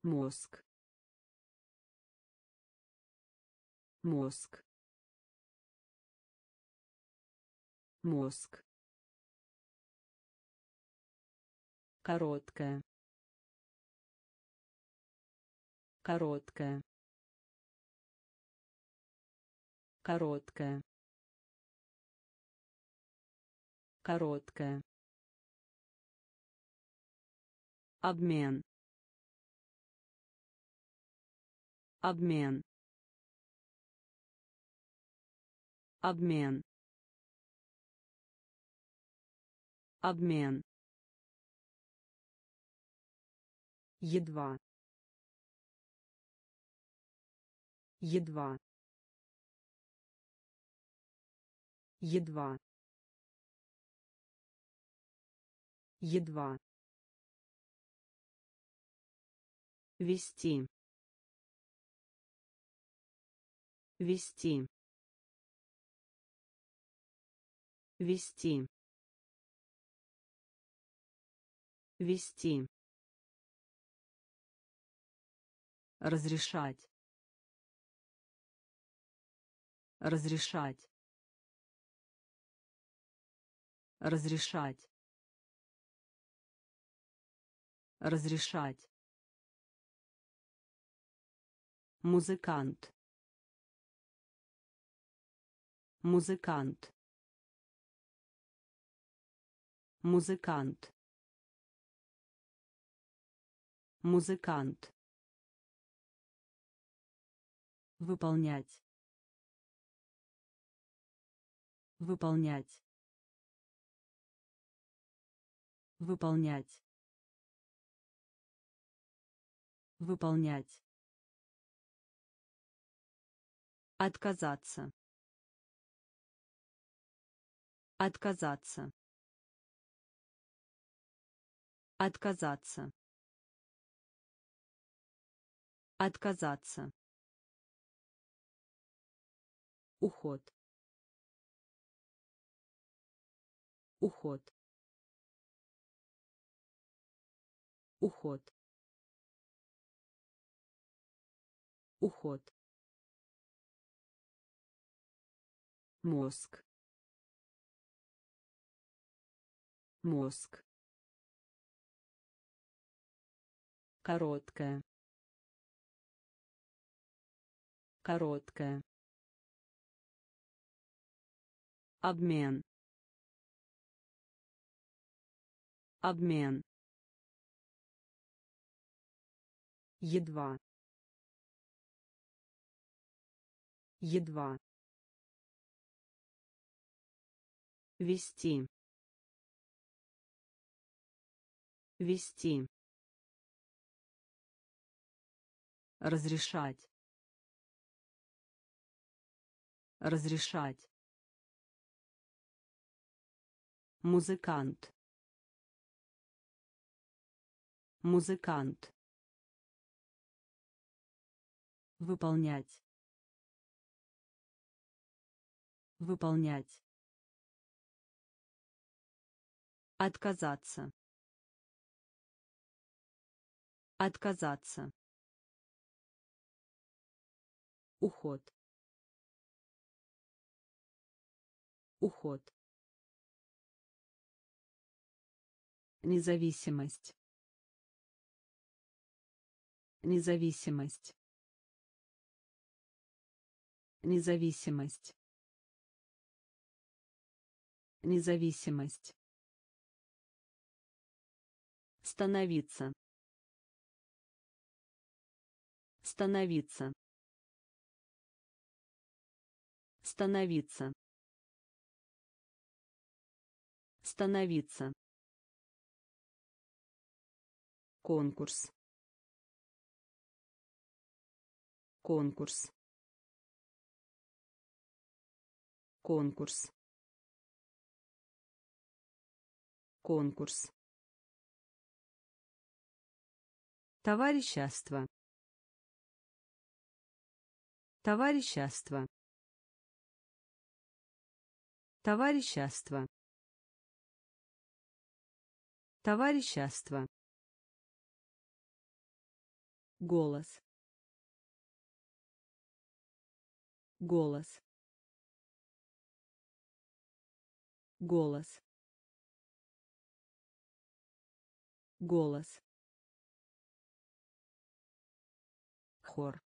мозг, мозг, мозг, короткая, короткая, короткая, короткая, обмен, обмен, обмен, обмен, едва, едва, едва, едва, вести, вести, вести, вести, разрешать, разрешать, разрешать, разрешать, музыкант, музыкант, музыкант, музыкант, выполнять, выполнять, Выполнять. Выполнять. Отказаться. Отказаться. Отказаться. Отказаться. Уход. Уход. Уход. Уход. Мозг. Мозг. Короткая. Короткая. Обмен. Обмен. Едва. Едва. Вести. Вести. Разрешать. Разрешать. Музыкант. Музыкант. Выполнять. Выполнять. Отказаться. Отказаться. Уход. Уход. Независимость. Независимость. Независимость. Независимость. Становиться. Становиться. Становиться. Становиться. Конкурс. Конкурс. Конкурс. Конкурс. Товарищество. Товарищество. Товарищество. Товарищество. Голос. Голос. Голос. Голос. Хор.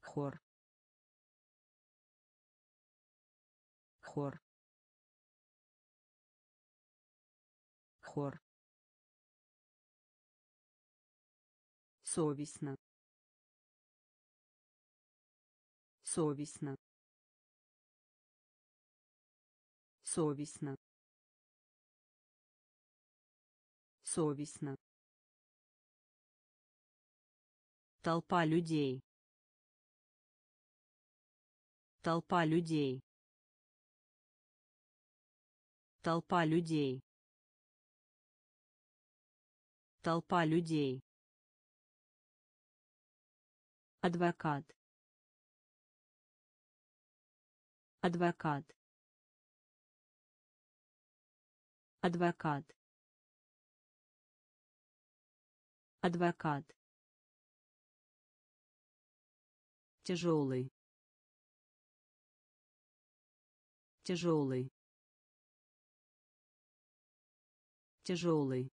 Хор. Хор. Хор. Совестно. Совестно. Совестно. Совестно. Толпа людей. Толпа людей. Толпа людей. Толпа людей. Адвокат. Адвокат. Адвокат. Адвокат. Тяжелый. Тяжелый. Тяжелый.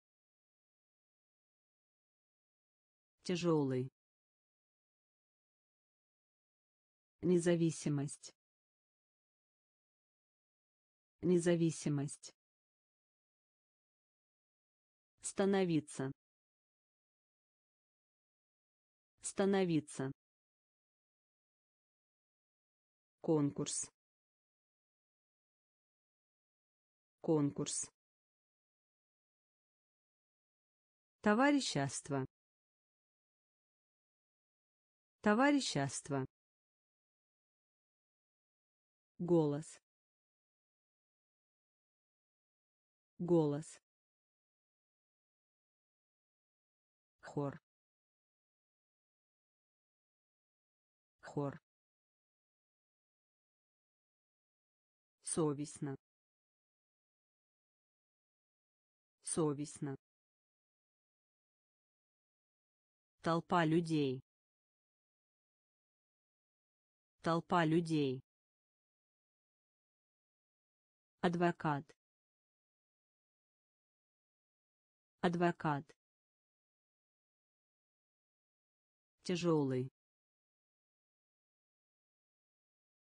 Тяжелый. Независимость. Независимость. Становиться. Становиться. Конкурс. Конкурс. Товарищество. Товарищество. Голос. Голос. Хор. Хор. Совестно. Совестно. Толпа людей. Толпа людей. Адвокат. Адвокат. Тяжелый.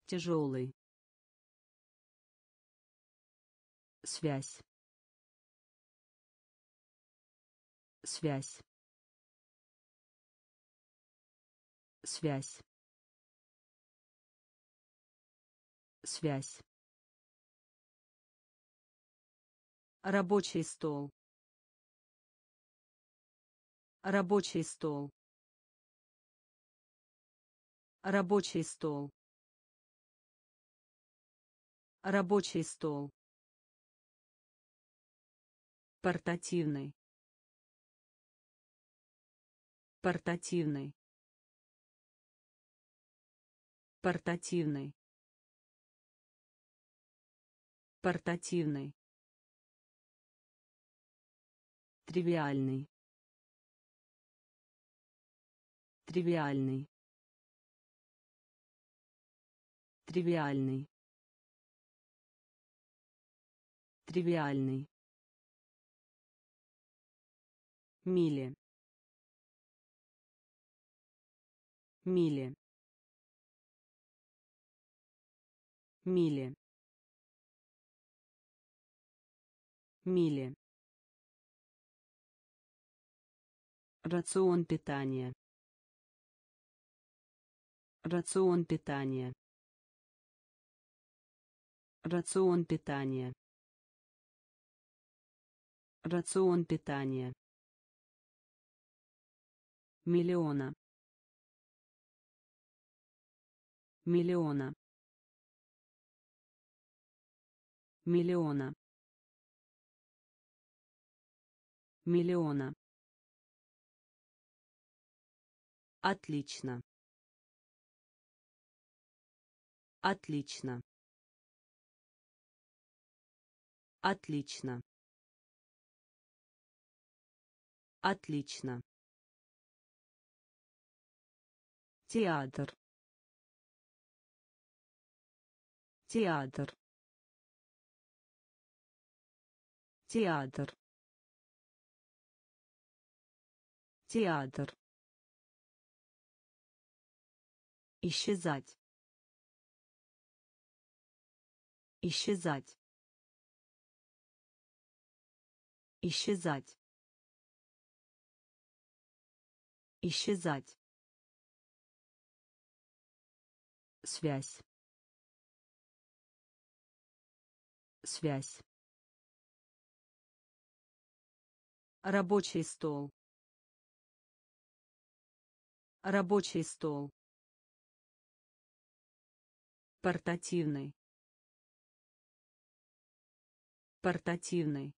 Тяжелый. Связь. Связь. Связь. Связь. Рабочий стол. Рабочий стол. Рабочий стол. Рабочий стол. Портативный. Портативный. Портативный. Портативный. Тривиальный. Тривиальный. Тривиальный. Тривиальный. Мили. Мили. Мили. Мили. Рацион питания. Рацион питания. Рацион питания. Рацион питания. Миллиона. Миллиона. Миллиона. Миллиона. Отлично. Отлично. Отлично. Отлично. Театр. Театр. Театр. Театр. Исчезать. Исчезать. Исчезать. Исчезать. Связь. Связь. Рабочий стол. Рабочий стол. Портативный. Портативный.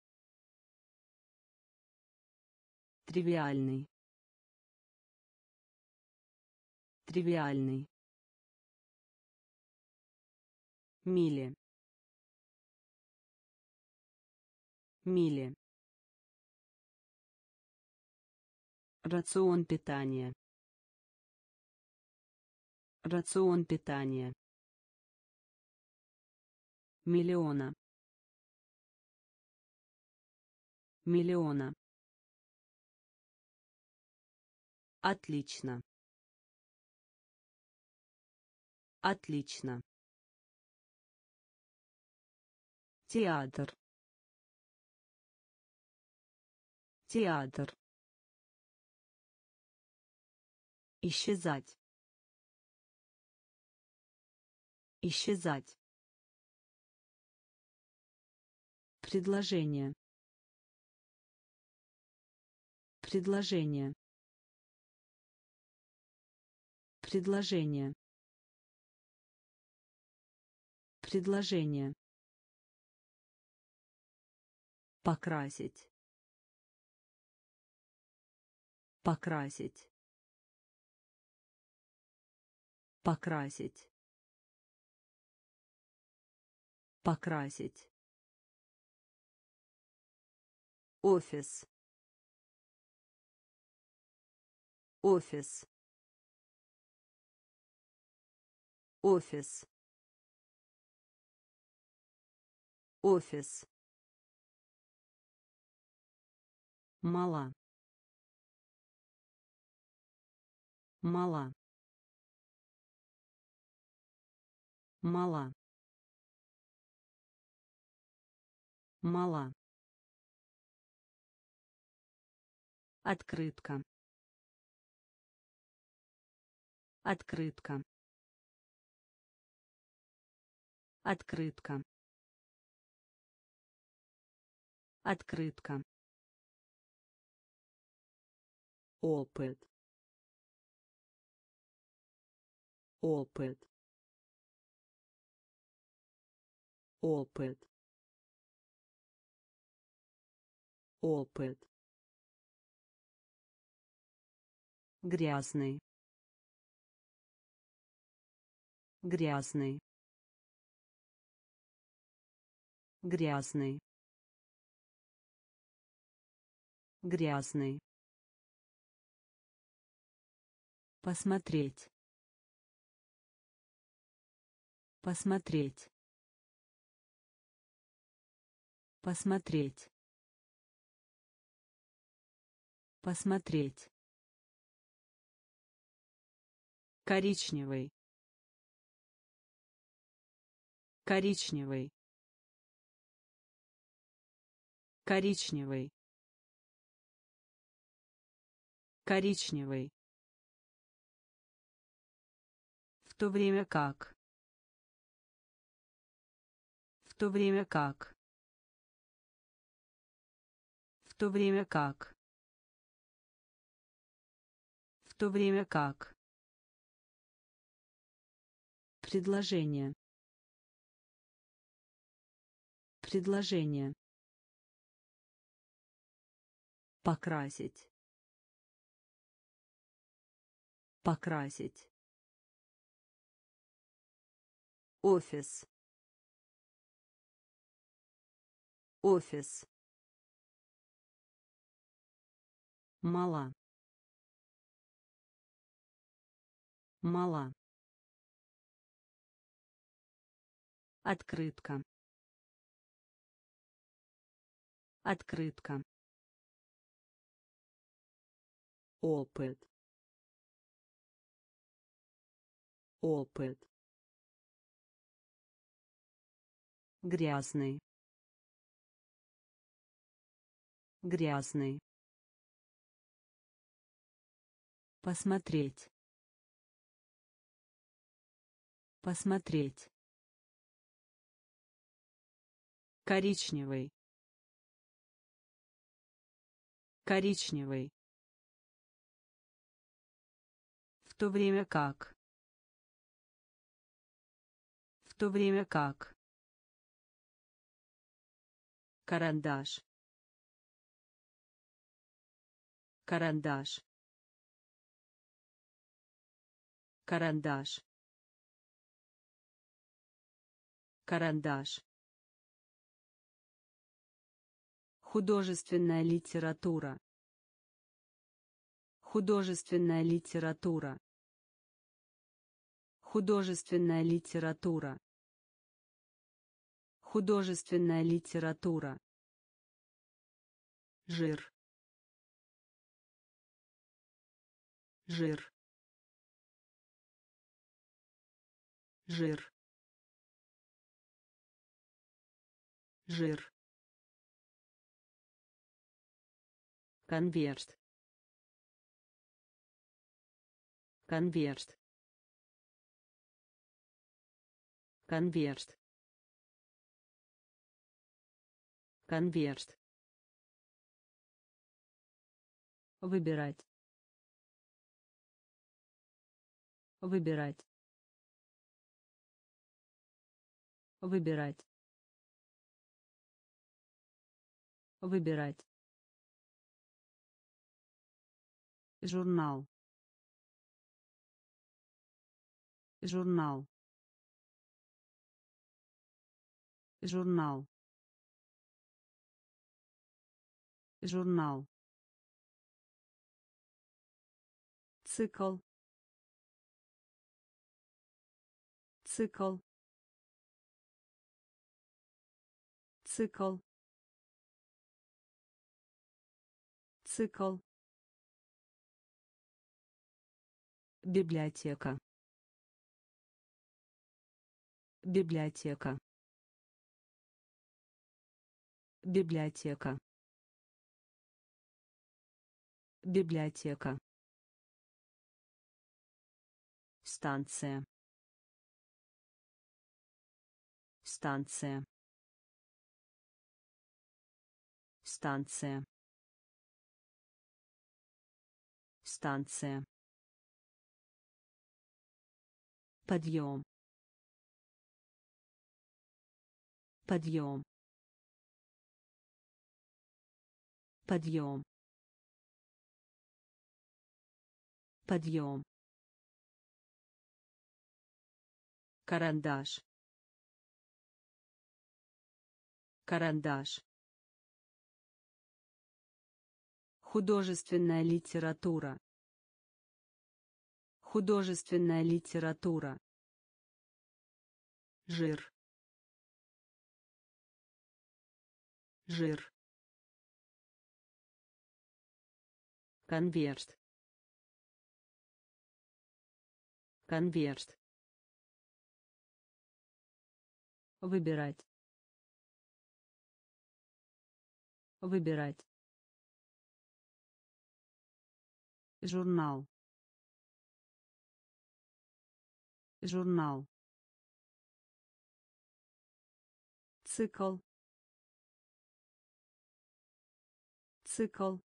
Тривиальный. Тривиальный. Мили. Мили. Рацион питания. Рацион питания. Миллиона. Миллиона. Отлично. Отлично. Театр. Театр. Исчезать. Исчезать. Предложение. Предложение. Предложение. Предложение. Покрасить. Покрасить. Покрасить. Покрасить. Офис. Офис. Офис. Офис. Мала. Мала. Мала. Мала. Открытка. Открытка. Открытка. Открытка. Опыт. Опыт. Опыт. Опыт. Грязный. Грязный. Грязный. Грязный. Посмотреть. Посмотреть. Посмотреть. Посмотреть. Коричневый. Коричневый. Коричневый. Коричневый. В то время как. В то время как. В то время как. В то время как. Предложение. Предложение. Покрасить. Покрасить. Офис. Офис. Мала. Мала. Открытка. Открытка. Опыт. Опыт. Грязный. Грязный. Посмотреть. Посмотреть. Коричневый. Коричневый. В то время как. В то время как. Карандаш. Карандаш. Карандаш. Карандаш. Художественная литература. Художественная литература. Художественная литература. Художественная литература. Жир. Жир. Жир. Жир. Конверт. Конверт. Конверт. Конверт. Выбирать. Выбирать. Выбирать. Выбирать. Журнал. Журнал. Журнал. Журнал. Цикл. Цикл. Цикл. Цикл. Библиотека. Библиотека. Библиотека. Библиотека. Станция. Станция. Станция. Станция. Подъем. Подъем. Подъем. Подъем. Карандаш. Карандаш. Художественная литература. Художественная литература. Жир. Жир. Конверт. Конверт. Выбирать. Выбирать. Журнал. Журнал. Цикл. Цикл.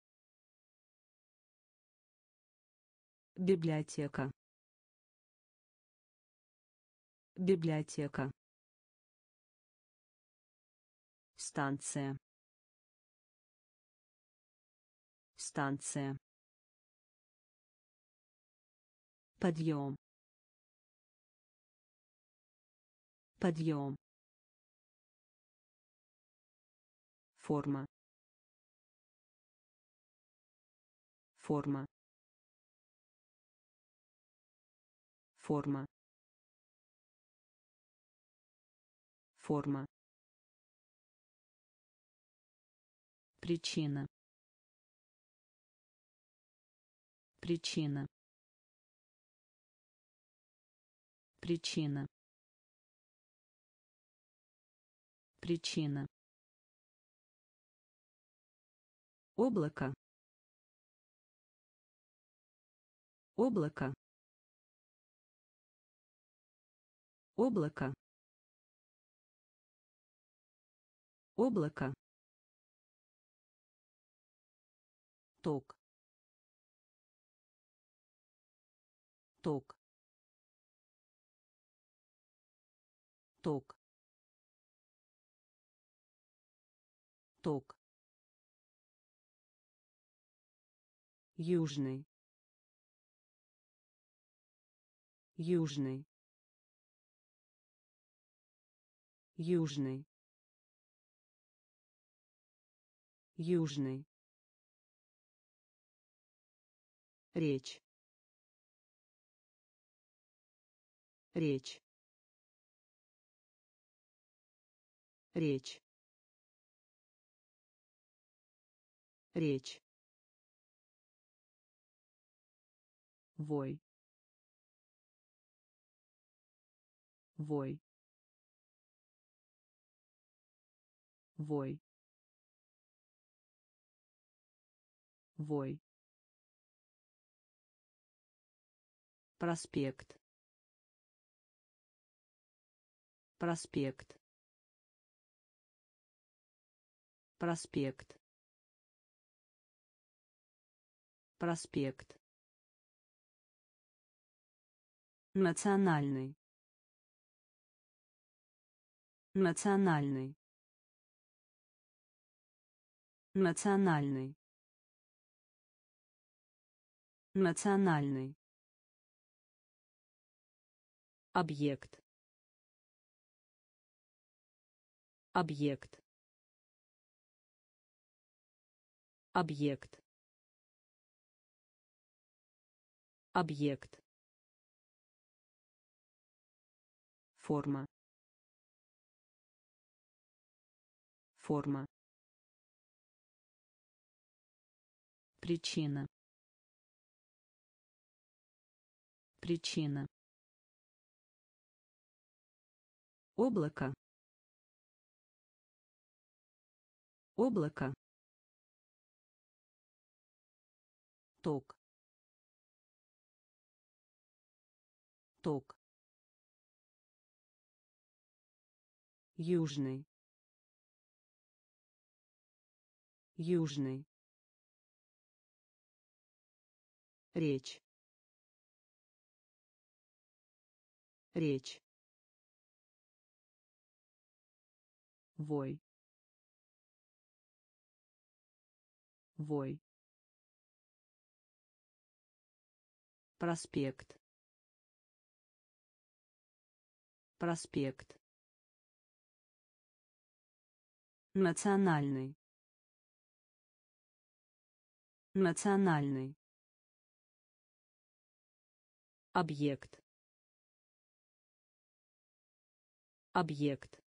Библиотека. Библиотека. Станция. Станция. Подъем. Подъем. Форма. Форма. Форма. Форма. Причина. Причина. Причина. Причина. Облако. Облако. Облако. Облако. Ток. Ток. Ток. Ток. Южный. Южный. Южный. Южный. Речь. Речь. Речь. Речь. Вой. Вой. Вой. Вой. Проспект. Проспект. Проспект. Проспект. Национальный. Национальный. Национальный. Национальный. Объект. Объект. Объект. Объект. Форма. Форма. Причина. Причина. Облако. Облако. Ток. Ток. Южный. Южный. Речь. Речь. Вой. Вой. Проспект. Проспект. Национальный. Национальный. Объект. Объект.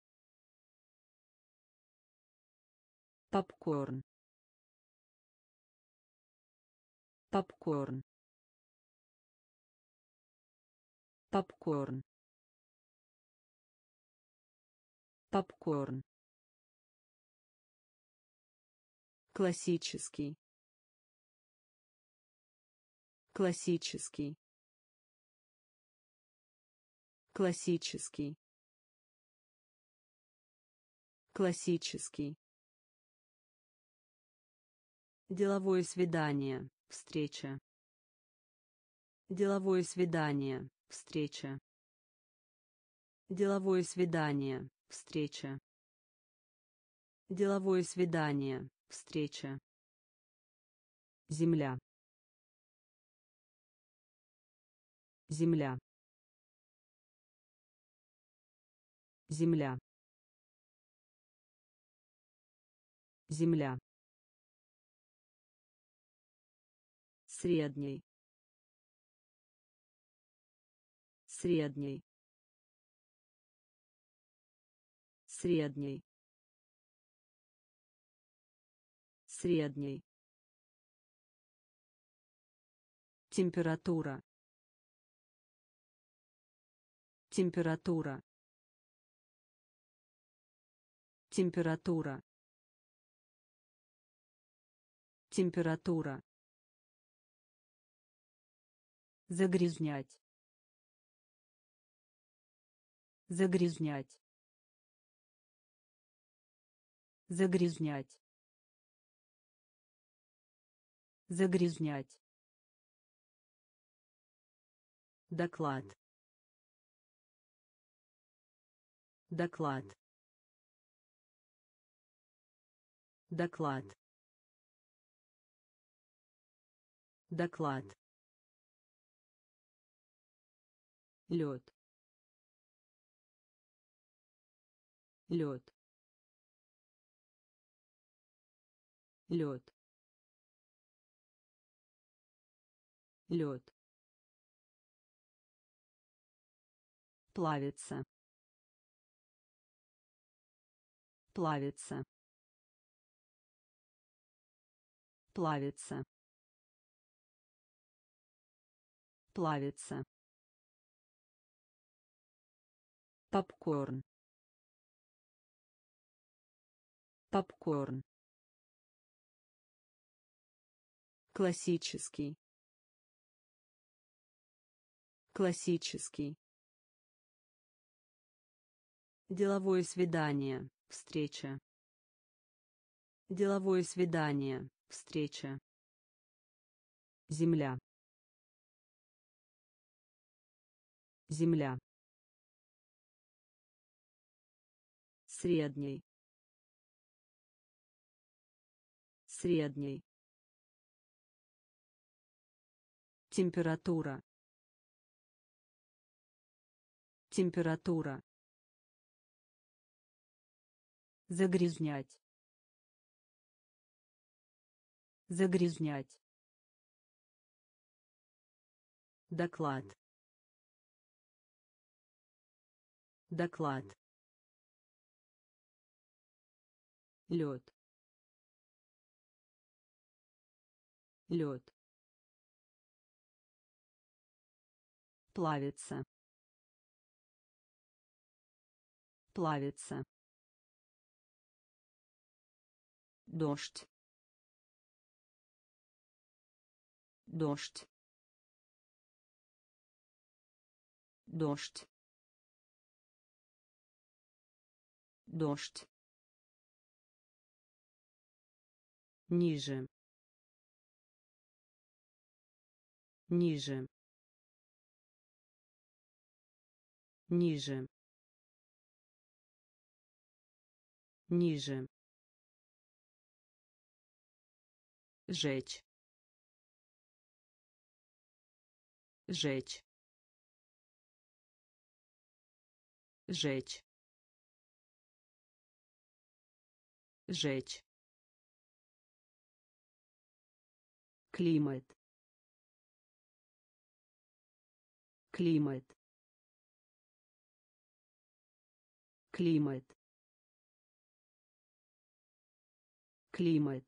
Попкорн. Попкорн. Попкорн. Попкорн. Классический. Классический. Классический. Классический. Деловое свидание. Встреча. Деловое свидание. Встреча. Деловое свидание. Встреча. Деловое свидание. Встреча. Земля. Земля. Земля. Земля. Средний. Средний. Средний. Средний. Температура. Температура. Температура. Температура. Загрязнять. Загрязнять. Загрязнять. Загрязнять. Доклад. Доклад. Доклад. Доклад. Лед. Лед. Лед. Лед. Плавится. Плавится. Плавится. Плавится. Попкорн. Попкорн. Классический. Классический. Деловое свидание. Встреча. Деловое свидание, встреча. Земля. Земля. Средний. Средний. Температура. Температура. Загрязнять. Загрязнять. Доклад. Доклад. Лед. Лед. Плавится. Плавится. Дождь. Дождь. Дождь. Дождь. Ниже. Ниже. Ниже. Ниже. Жечь. Жечь. Жечь. Жечь. Климат. Климат. Климат. Климат.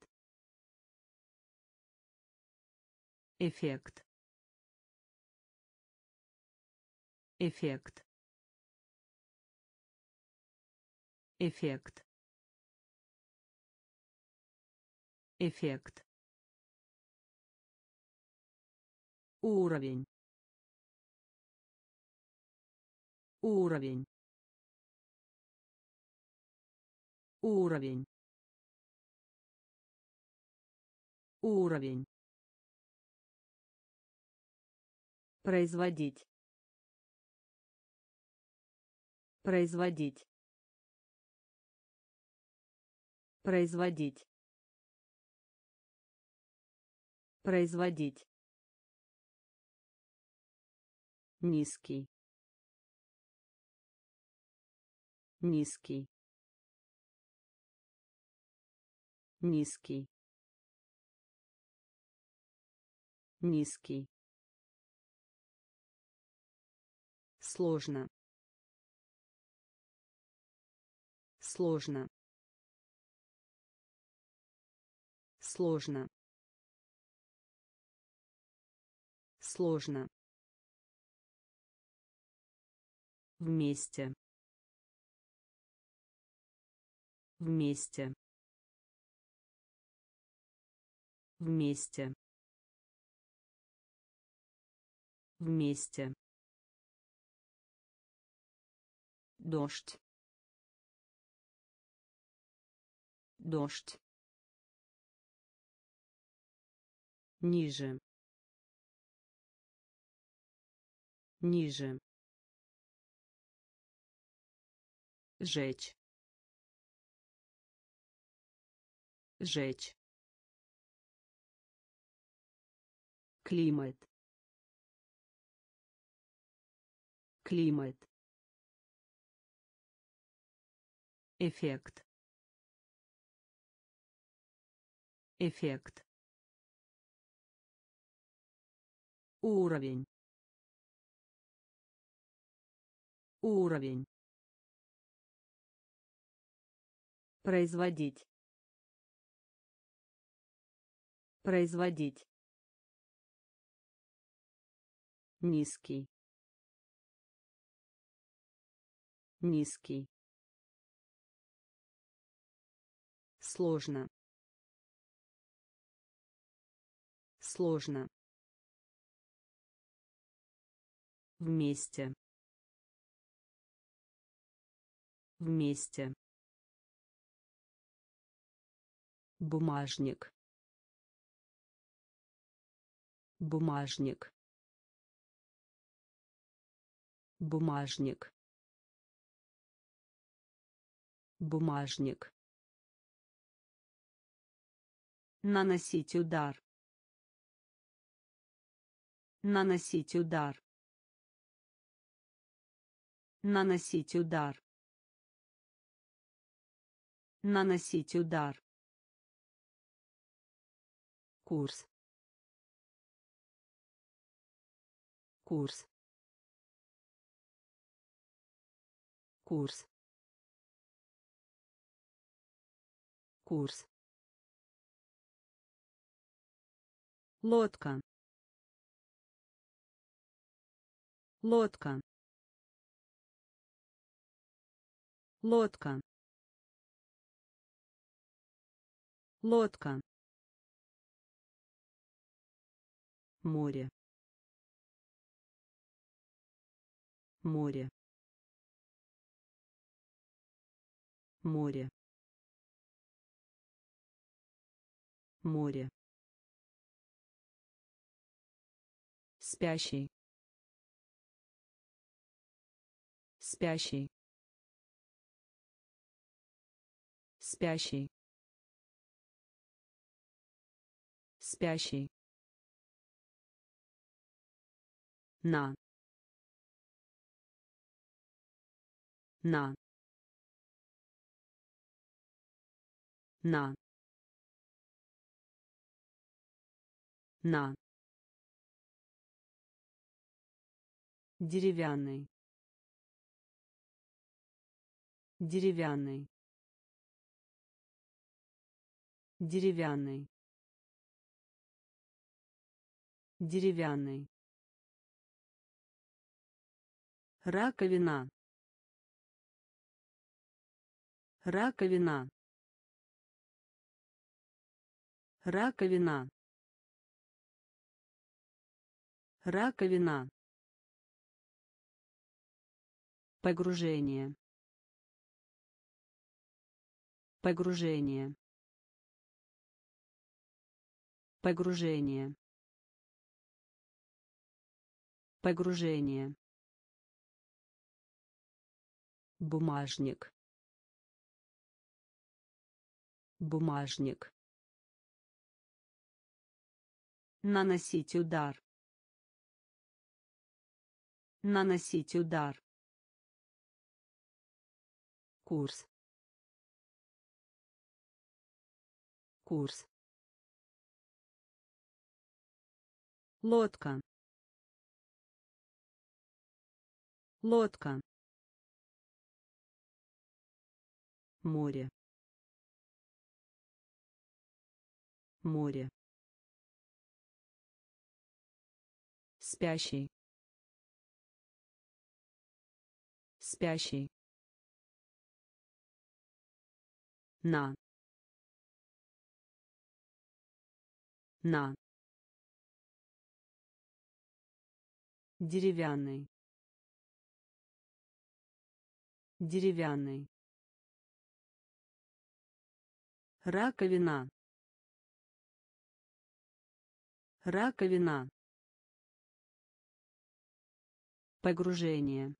Эффект. Эффект. Эффект. Эффект. Уровень. Уровень. Уровень. Уровень. Производить. Производить. Производить. Производить. Низкий. Низкий. Низкий. Низкий. Сложно. Сложно. Сложно. Сложно. Вместе. Вместе. Вместе. Вместе. Дождь. Дождь. Ниже. Ниже. Жечь. Жечь. Климат. Климат. Эффект. Эффект. Уровень. Уровень. Производить. Производить. Низкий. Низкий. Сложно. Сложно. Вместе. Вместе. Бумажник. Бумажник. Бумажник. Бумажник. Наносить удар. Наносить удар. Наносить удар. Наносить удар. Курс. Курс. Курс. Курс. Лодка. Лодка. Лодка. Лодка. Море. Море. Море. Море. Спящий. Спящий. Спящий. Спящий. На. На. На. На. Деревянный. Деревянный. Деревянный. Деревянный. Раковина. Раковина. Раковина. Раковина. Погружение. Погружение. Погружение. Погружение. Бумажник. Бумажник. Наносить удар. Наносить удар. Курс. Курс. Лодка. Лодка. Море. Море. Спящий. Спящий. На. На. Деревянный. Деревянный. Раковина. Раковина. Погружение.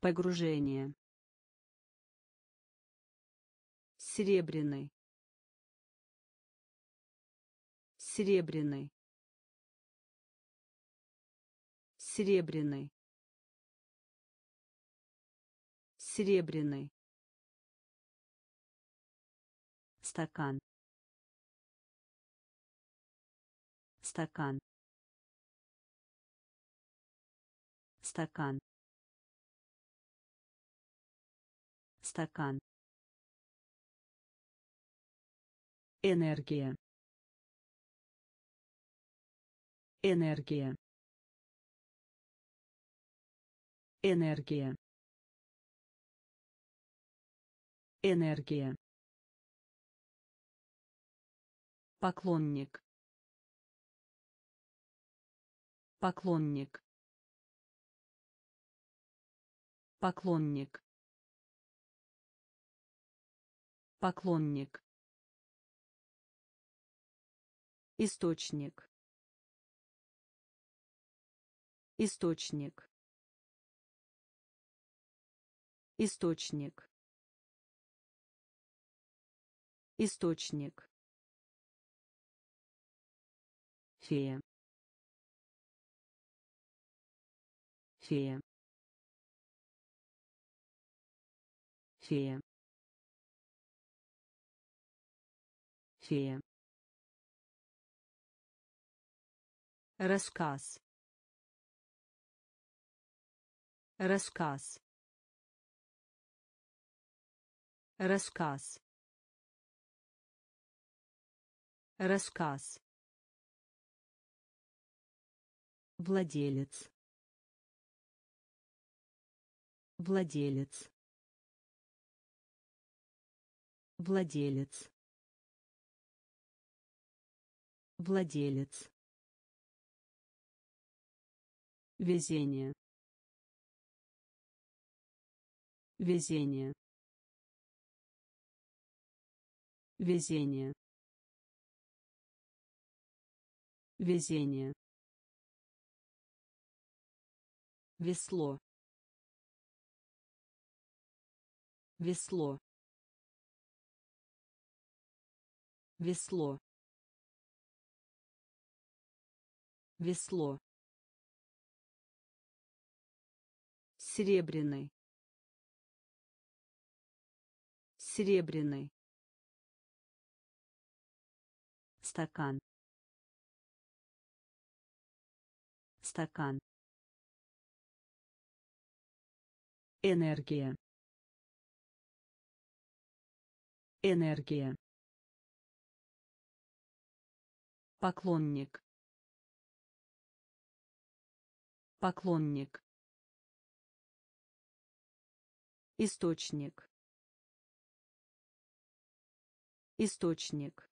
Погружение. Серебряный. Серебряный. Серебряный. Серебряный. Стакан. Стакан. Стакан. Стакан. Энергия. Энергия. Энергия. Энергия. Поклонник. Поклонник. Поклонник. Поклонник. Источник. Источник. Источник. Источник. Фея. Фея. Фея. Фея. Рассказ. Рассказ. Рассказ. Рассказ. Владелец. Владелец. Владелец. Владелец. Везение. Везение. Везение. Везение. Весло. Весло. Весло. Весло. Серебряный. Серебряный. Стакан. Стакан. Энергия. Энергия. Поклонник. Поклонник. Источник. Источник.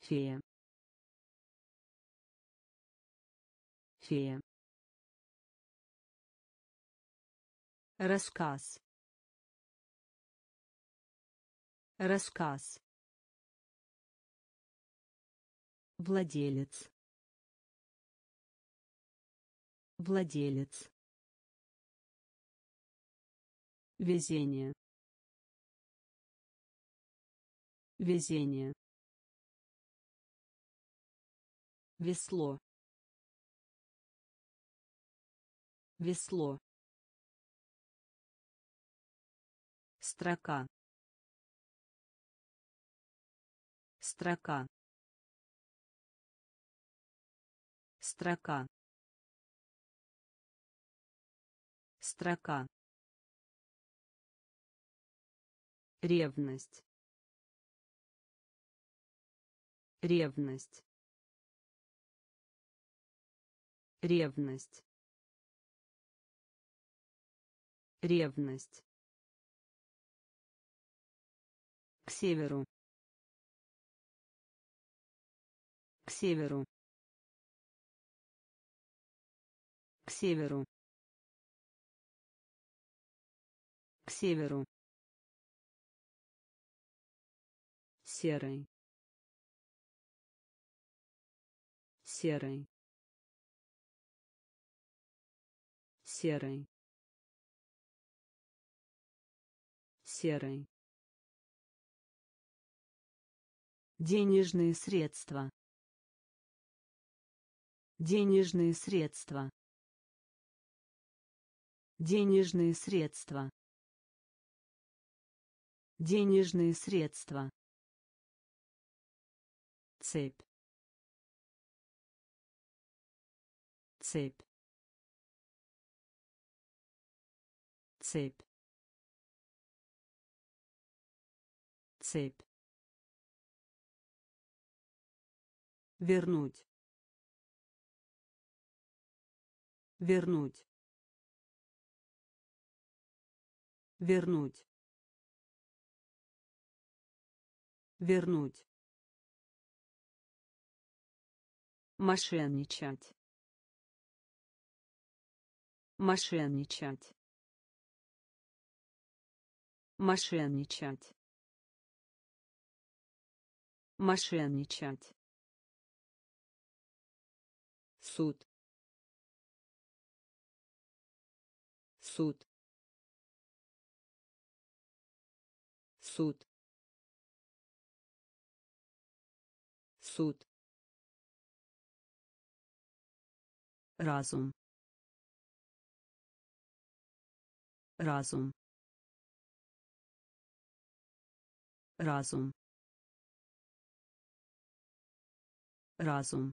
Фея. Фея. Рассказ. Рассказ. Владелец. Владелец. Везение. Везение. Весло. Весло. Строка. Строка. Строка. Строка. Ревность. Ревность. Ревность. Ревность. К северу. К северу. К северу. К северу. Серый. Серый. Серый. Серый. Денежные средства. Денежные средства. Денежные средства. Денежные средства. Цепь. Цепь. Цепь. Цепь. Вернуть. Вернуть. Вернуть. Вернуть. Мошенничать. Мошенничать. Мошенничать. Мошенничать. Суд. Суд. Суд. Суд. Разум. Разум. Разум. Разум.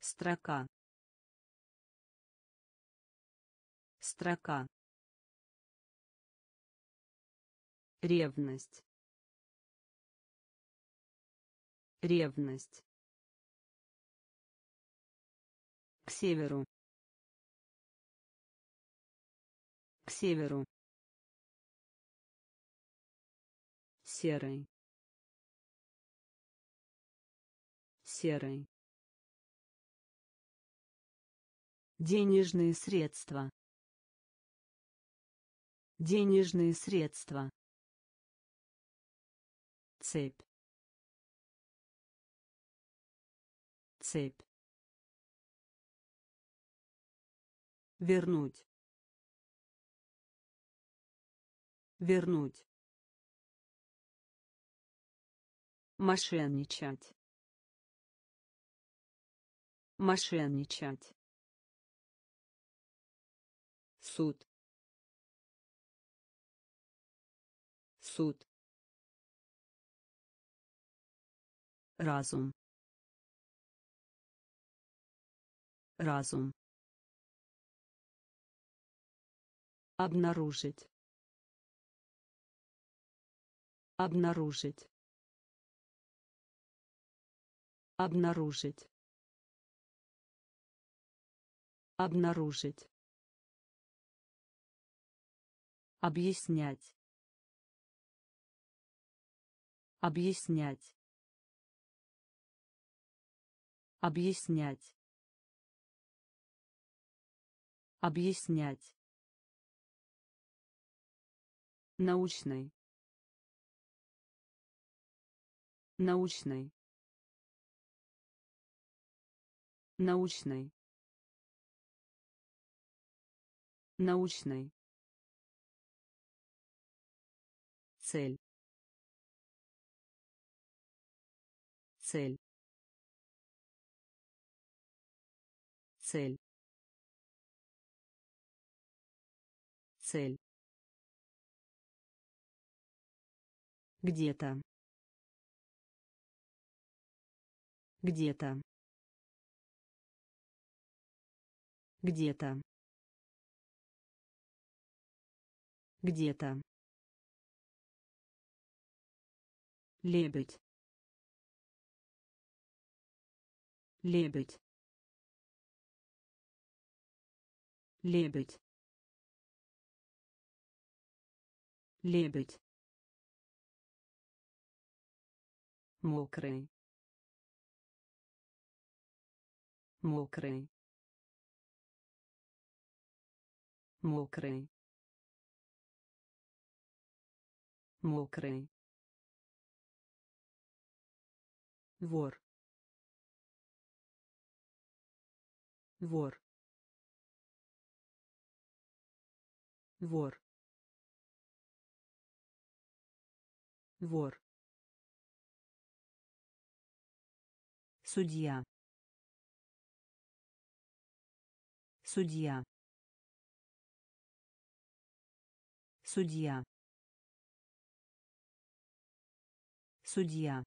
Строка. Строка. Ревность. Ревность. К северу. К северу. Серый. Серый. Денежные средства. Денежные средства. Цепь. Цепь. Вернуть. Вернуть. Мошенничать. Мошенничать. Суд. Суд. Разум. Разум. Обнаружить. Обнаружить. Обнаружить. Обнаружить. Объяснять. Объяснять. Объяснять. Объяснять. Научный. Научный. Научный. Научный. Цель. Цель. Цель. Цель. Где-то. Где-то. Где-то. Где-то. Лебедь. Лебедь. Лебедь. Лебедь. Мокрый. Мокрый. Мокрый. Мокрый. Вор. Вор. Вор. Вор. Судья. Судья. Судья. Судья.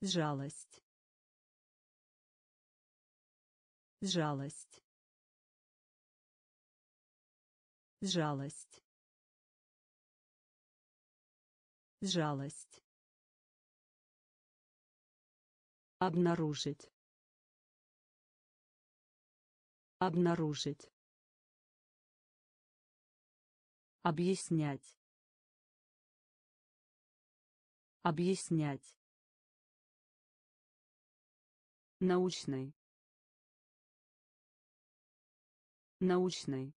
Жалость. Жалость. Жалость. Жалость. Обнаружить. Обнаружить. Объяснять. Объяснять. Научный. Научный.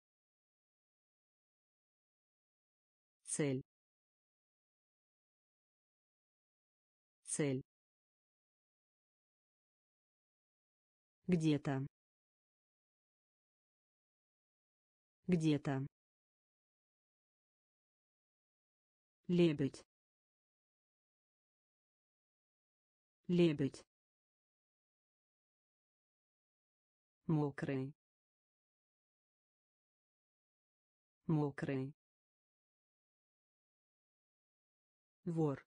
Цель. Цель. Где-то. Где-то. Лебедь. Лебедь. Мокрый. Мокрый. Вор.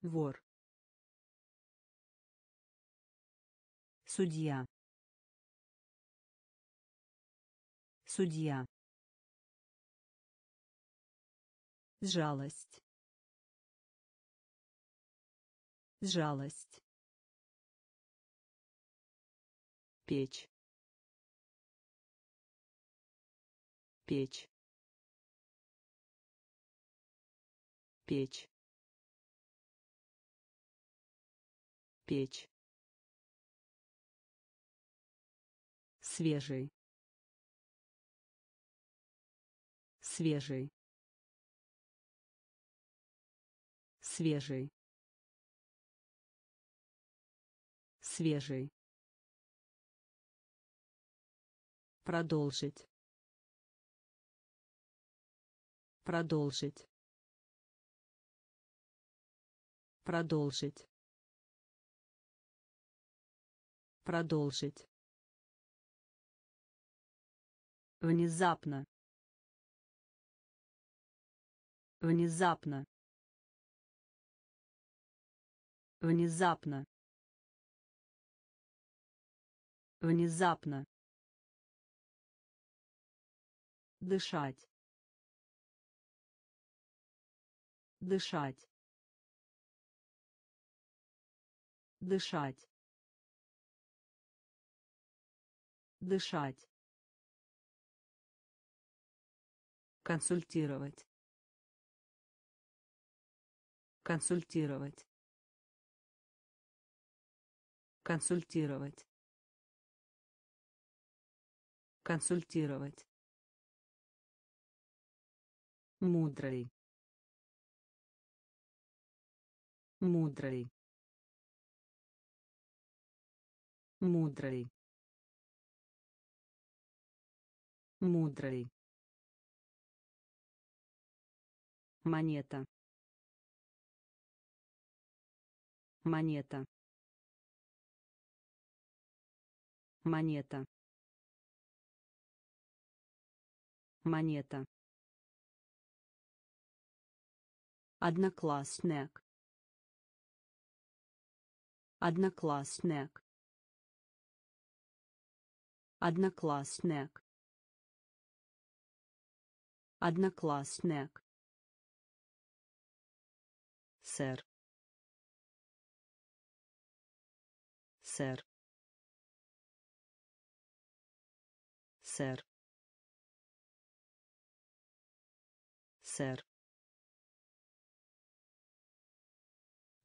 Вор. Судья. Судья. Жалость. Жалость. Печь. Печь. Печь. Печь. Свежий. Свежий. Свежий. Свежий. Продолжить. Продолжить. Продолжить. Продолжить. Внезапно. Внезапно. Внезапно. Внезапно. Дышать. Дышать. Дышать. Дышать. Консультировать. Консультировать. Консультировать. Консультировать. Мудрый. Мудрый. Мудрый. Мудрый. Монета. Монета. Монета. Монета. Одноклассник. Одноклассник. Одноклассник. Одноклассник. Сэр. Сэр. Сэр. Сэр.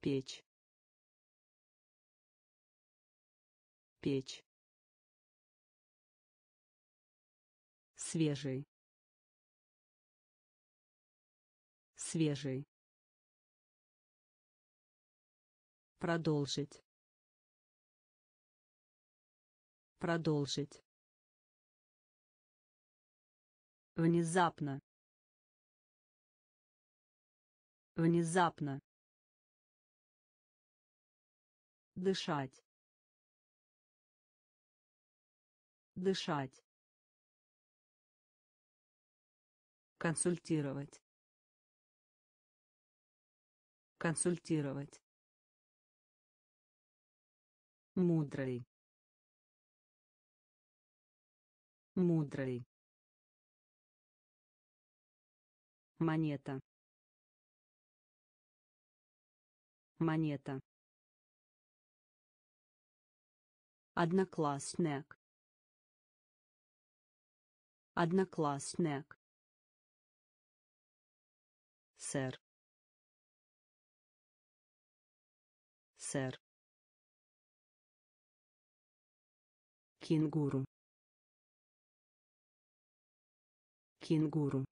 Печь. Печь. Свежий. Свежий. Продолжить. Продолжить. Внезапно. Внезапно. Дышать. Дышать. Консультировать. Консультировать. Мудрый. Мудрый. Монета. Монета. Одноклассник. Одноклассник. Сэр. Сэр. Кенгуру. Кенгуру.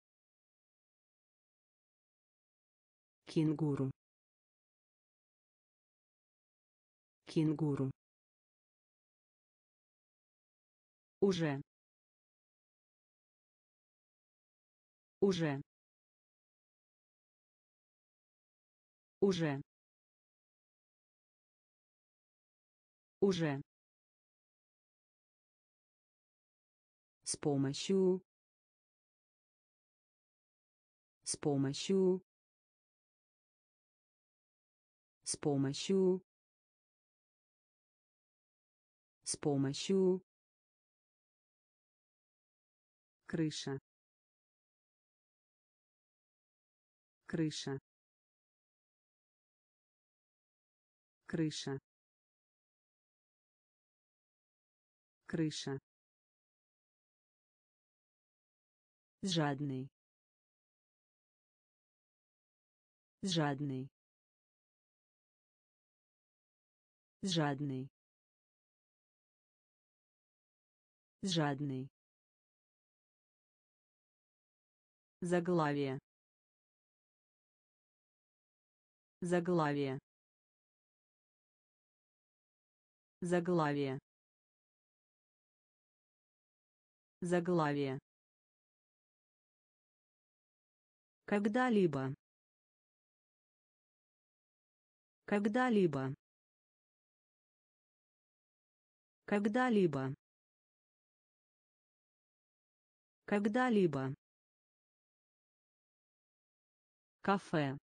Кенгуру. Кенгуру. Уже. Уже. Уже. Уже. С помощью. С помощью. С помощью. С помощью. Крыша. Крыша. Крыша. Крыша. Жадный. Жадный. Жадный. Жадный. Заглавие. Заглавие. Заглавие. Заглавие. Когда-либо. Когда-либо. Когда-либо. Когда-либо. Кафе.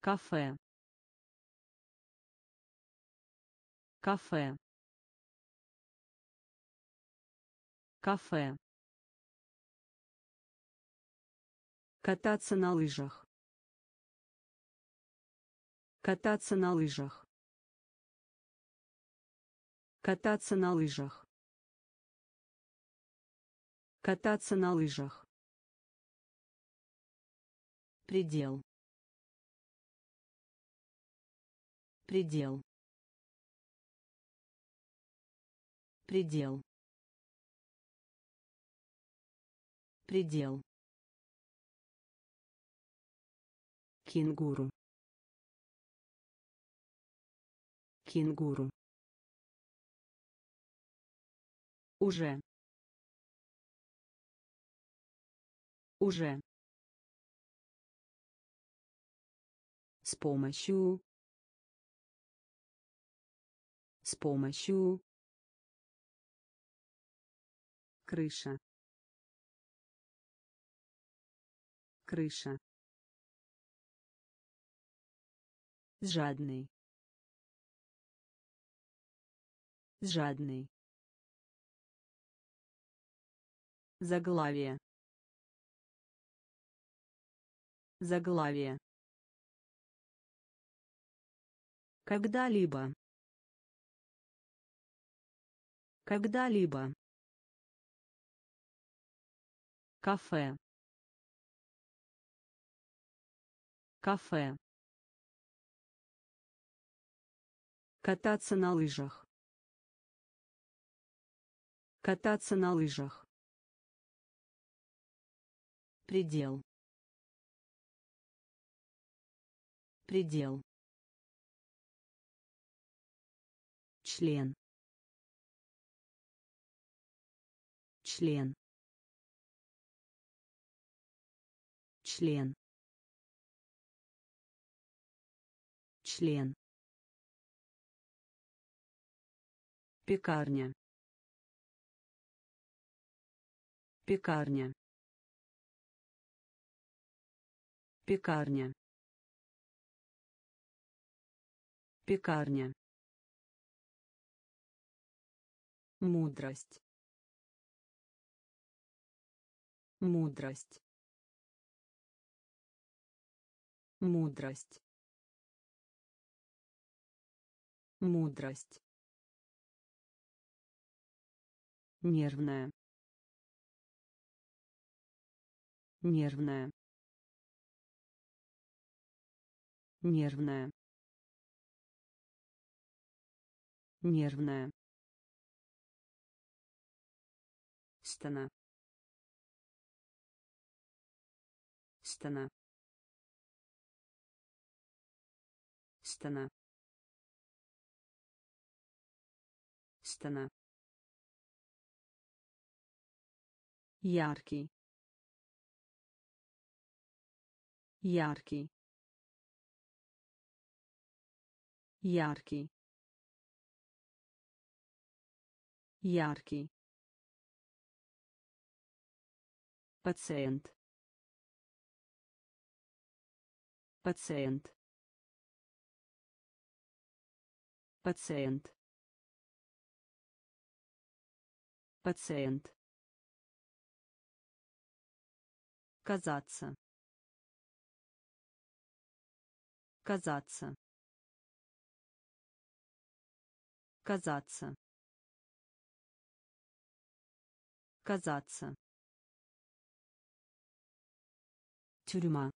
Кафе. Кафе. Кафе. Кататься на лыжах. Кататься на лыжах. Кататься на лыжах. Кататься на лыжах. Предел. Предел. Предел. Предел. Кенгуру. Кенгуру. Уже. Уже. С помощью. С помощью. Крыша. Крыша. Жадный. Жадный. Заглавие. Заглавие. Когда-либо. Когда-либо. Кафе. Кафе. Кататься на лыжах. Кататься на лыжах. Предел. Предел. Член. Член. Член. Член. Пекарня. Пекарня. Пекарня. Пекарня. Мудрость. Мудрость. Мудрость. Мудрость. Нервная. Нервная. Нервная. нервная, стена, стена, стена, стена, яркий, яркий, яркий, яркий, пациент, пациент, пациент, пациент, казаться, казаться, казаться, казаться, тюрьма,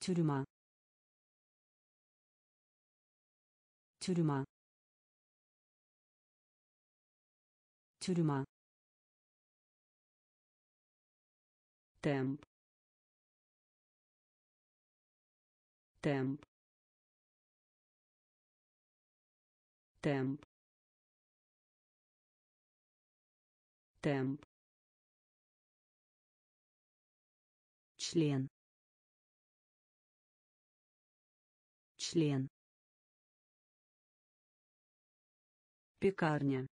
тюрьма, тюрьма, тюрьма, темп, темп, темп, темп, член, член, пекарня,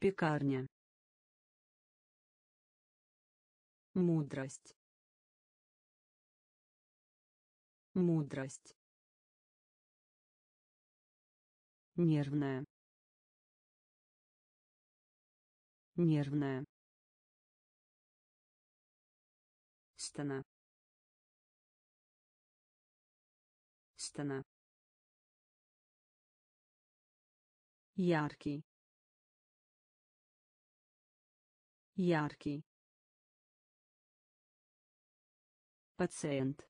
пекарня, мудрость, мудрость, нервная, нервная, стена, стена, яркий, яркий, пациент,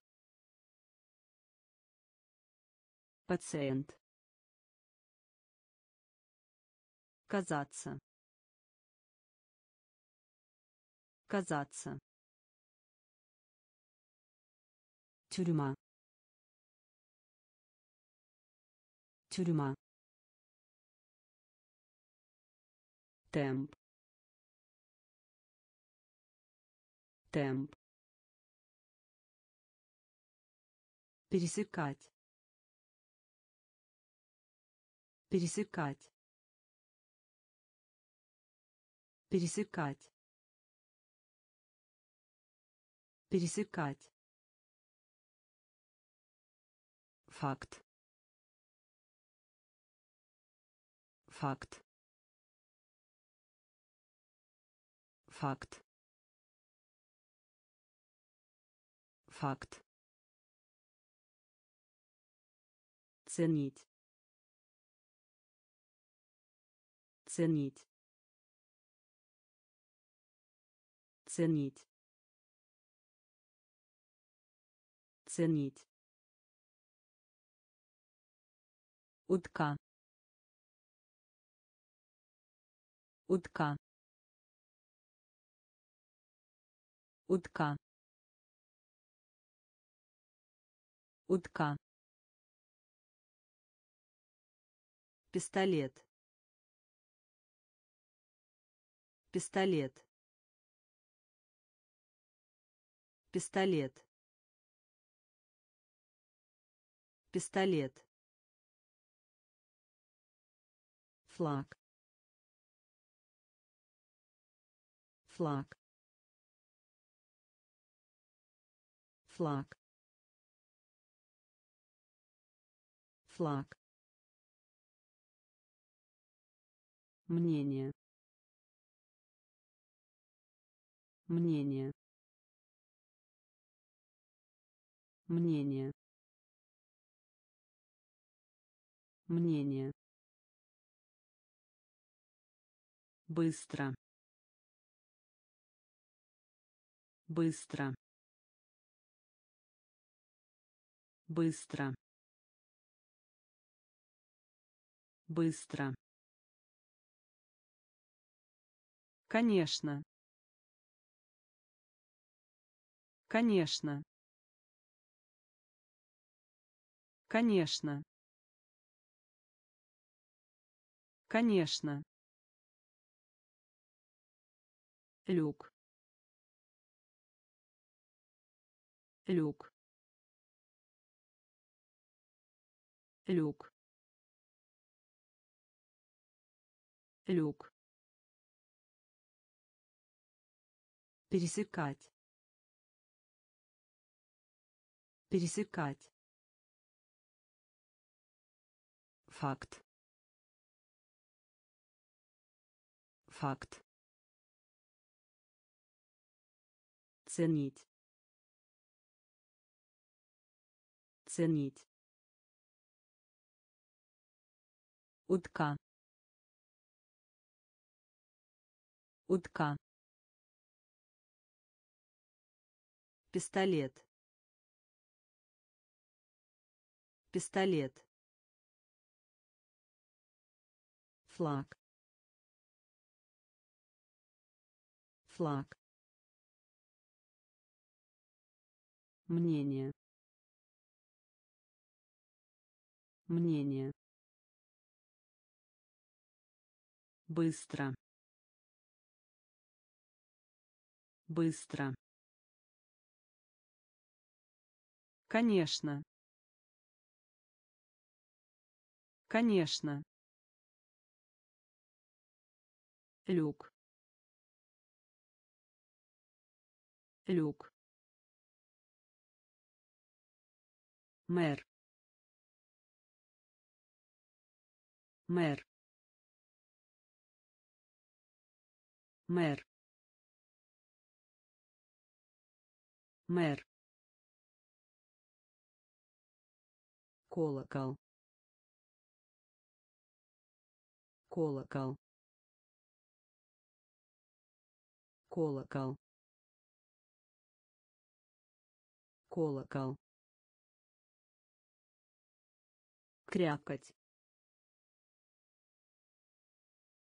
пациент, казаться, казаться, тюрьма, тюрьма, темп, темп, пересекать, пересекать, пересекать, пересекать, факт, факт, факт, факт, ценить, ценить, ценить, ценить, утка, утка, утка, утка, пистолет, пистолет, пистолет, пистолет, флаг, флаг, флаг, флаг, мнение, мнение, мнение, мнение, быстро, быстро, Быстро. Быстро. Конечно. Конечно. Конечно. Конечно. Люк. Люк. Люк. Люк. Пересекать. Пересекать. Факт. Факт. Ценить. Ценить. Утка. Утка. Пистолет. Пистолет. Флаг. Флаг. Мнение. Мнение. Быстро. Быстро. Конечно. Конечно. Люк. Люк. Мэр. Мэр. Мэр. Мэр. Колокол. Колокол. Колокол. Колокол. Крякать.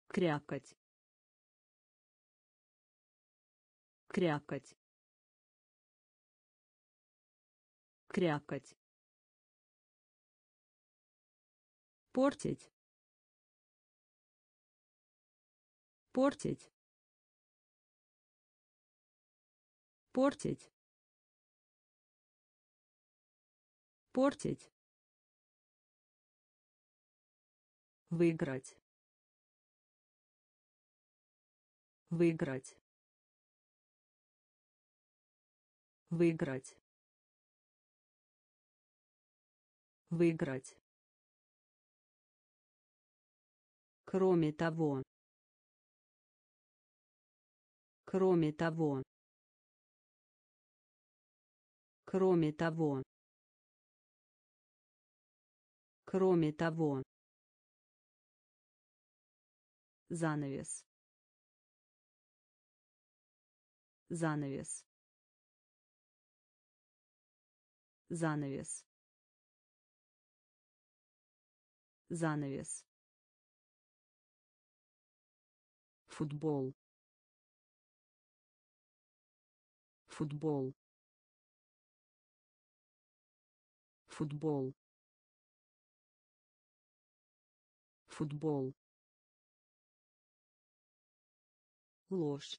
Крякать. Крякать. Крякать. Портить. Портить. Портить. Портить. Выиграть. Выиграть. Выиграть. Выиграть. Кроме того. Кроме того. Кроме того. Кроме того. Занавес. Занавес. Занавес. Занавес. Футбол. Футбол. Футбол. Футбол. Ложь.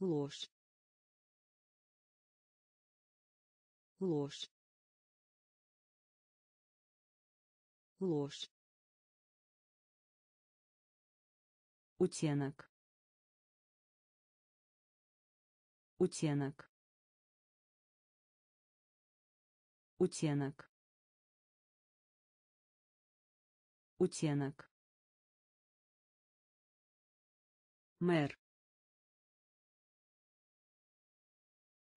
Ложь. Ложь. Ложь. Утенок. Утенок. Утенок. Утенок. Мэр.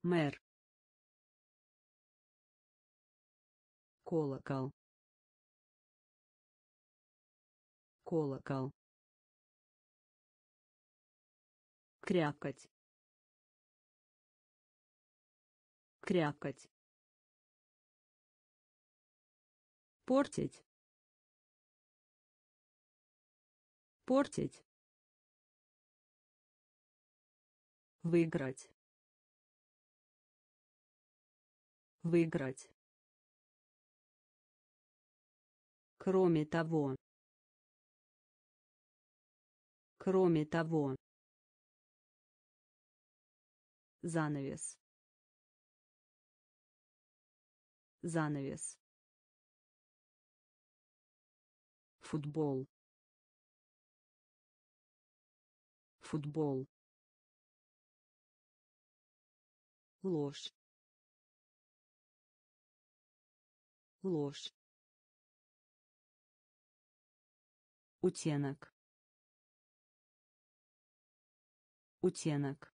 Мэр. Колокол. Колокол. Крякать. крякать, портить, портить, выиграть, выиграть. Кроме того, кроме того, занавес, занавес, футбол, футбол, ложь, ложь. Утенок, утенок,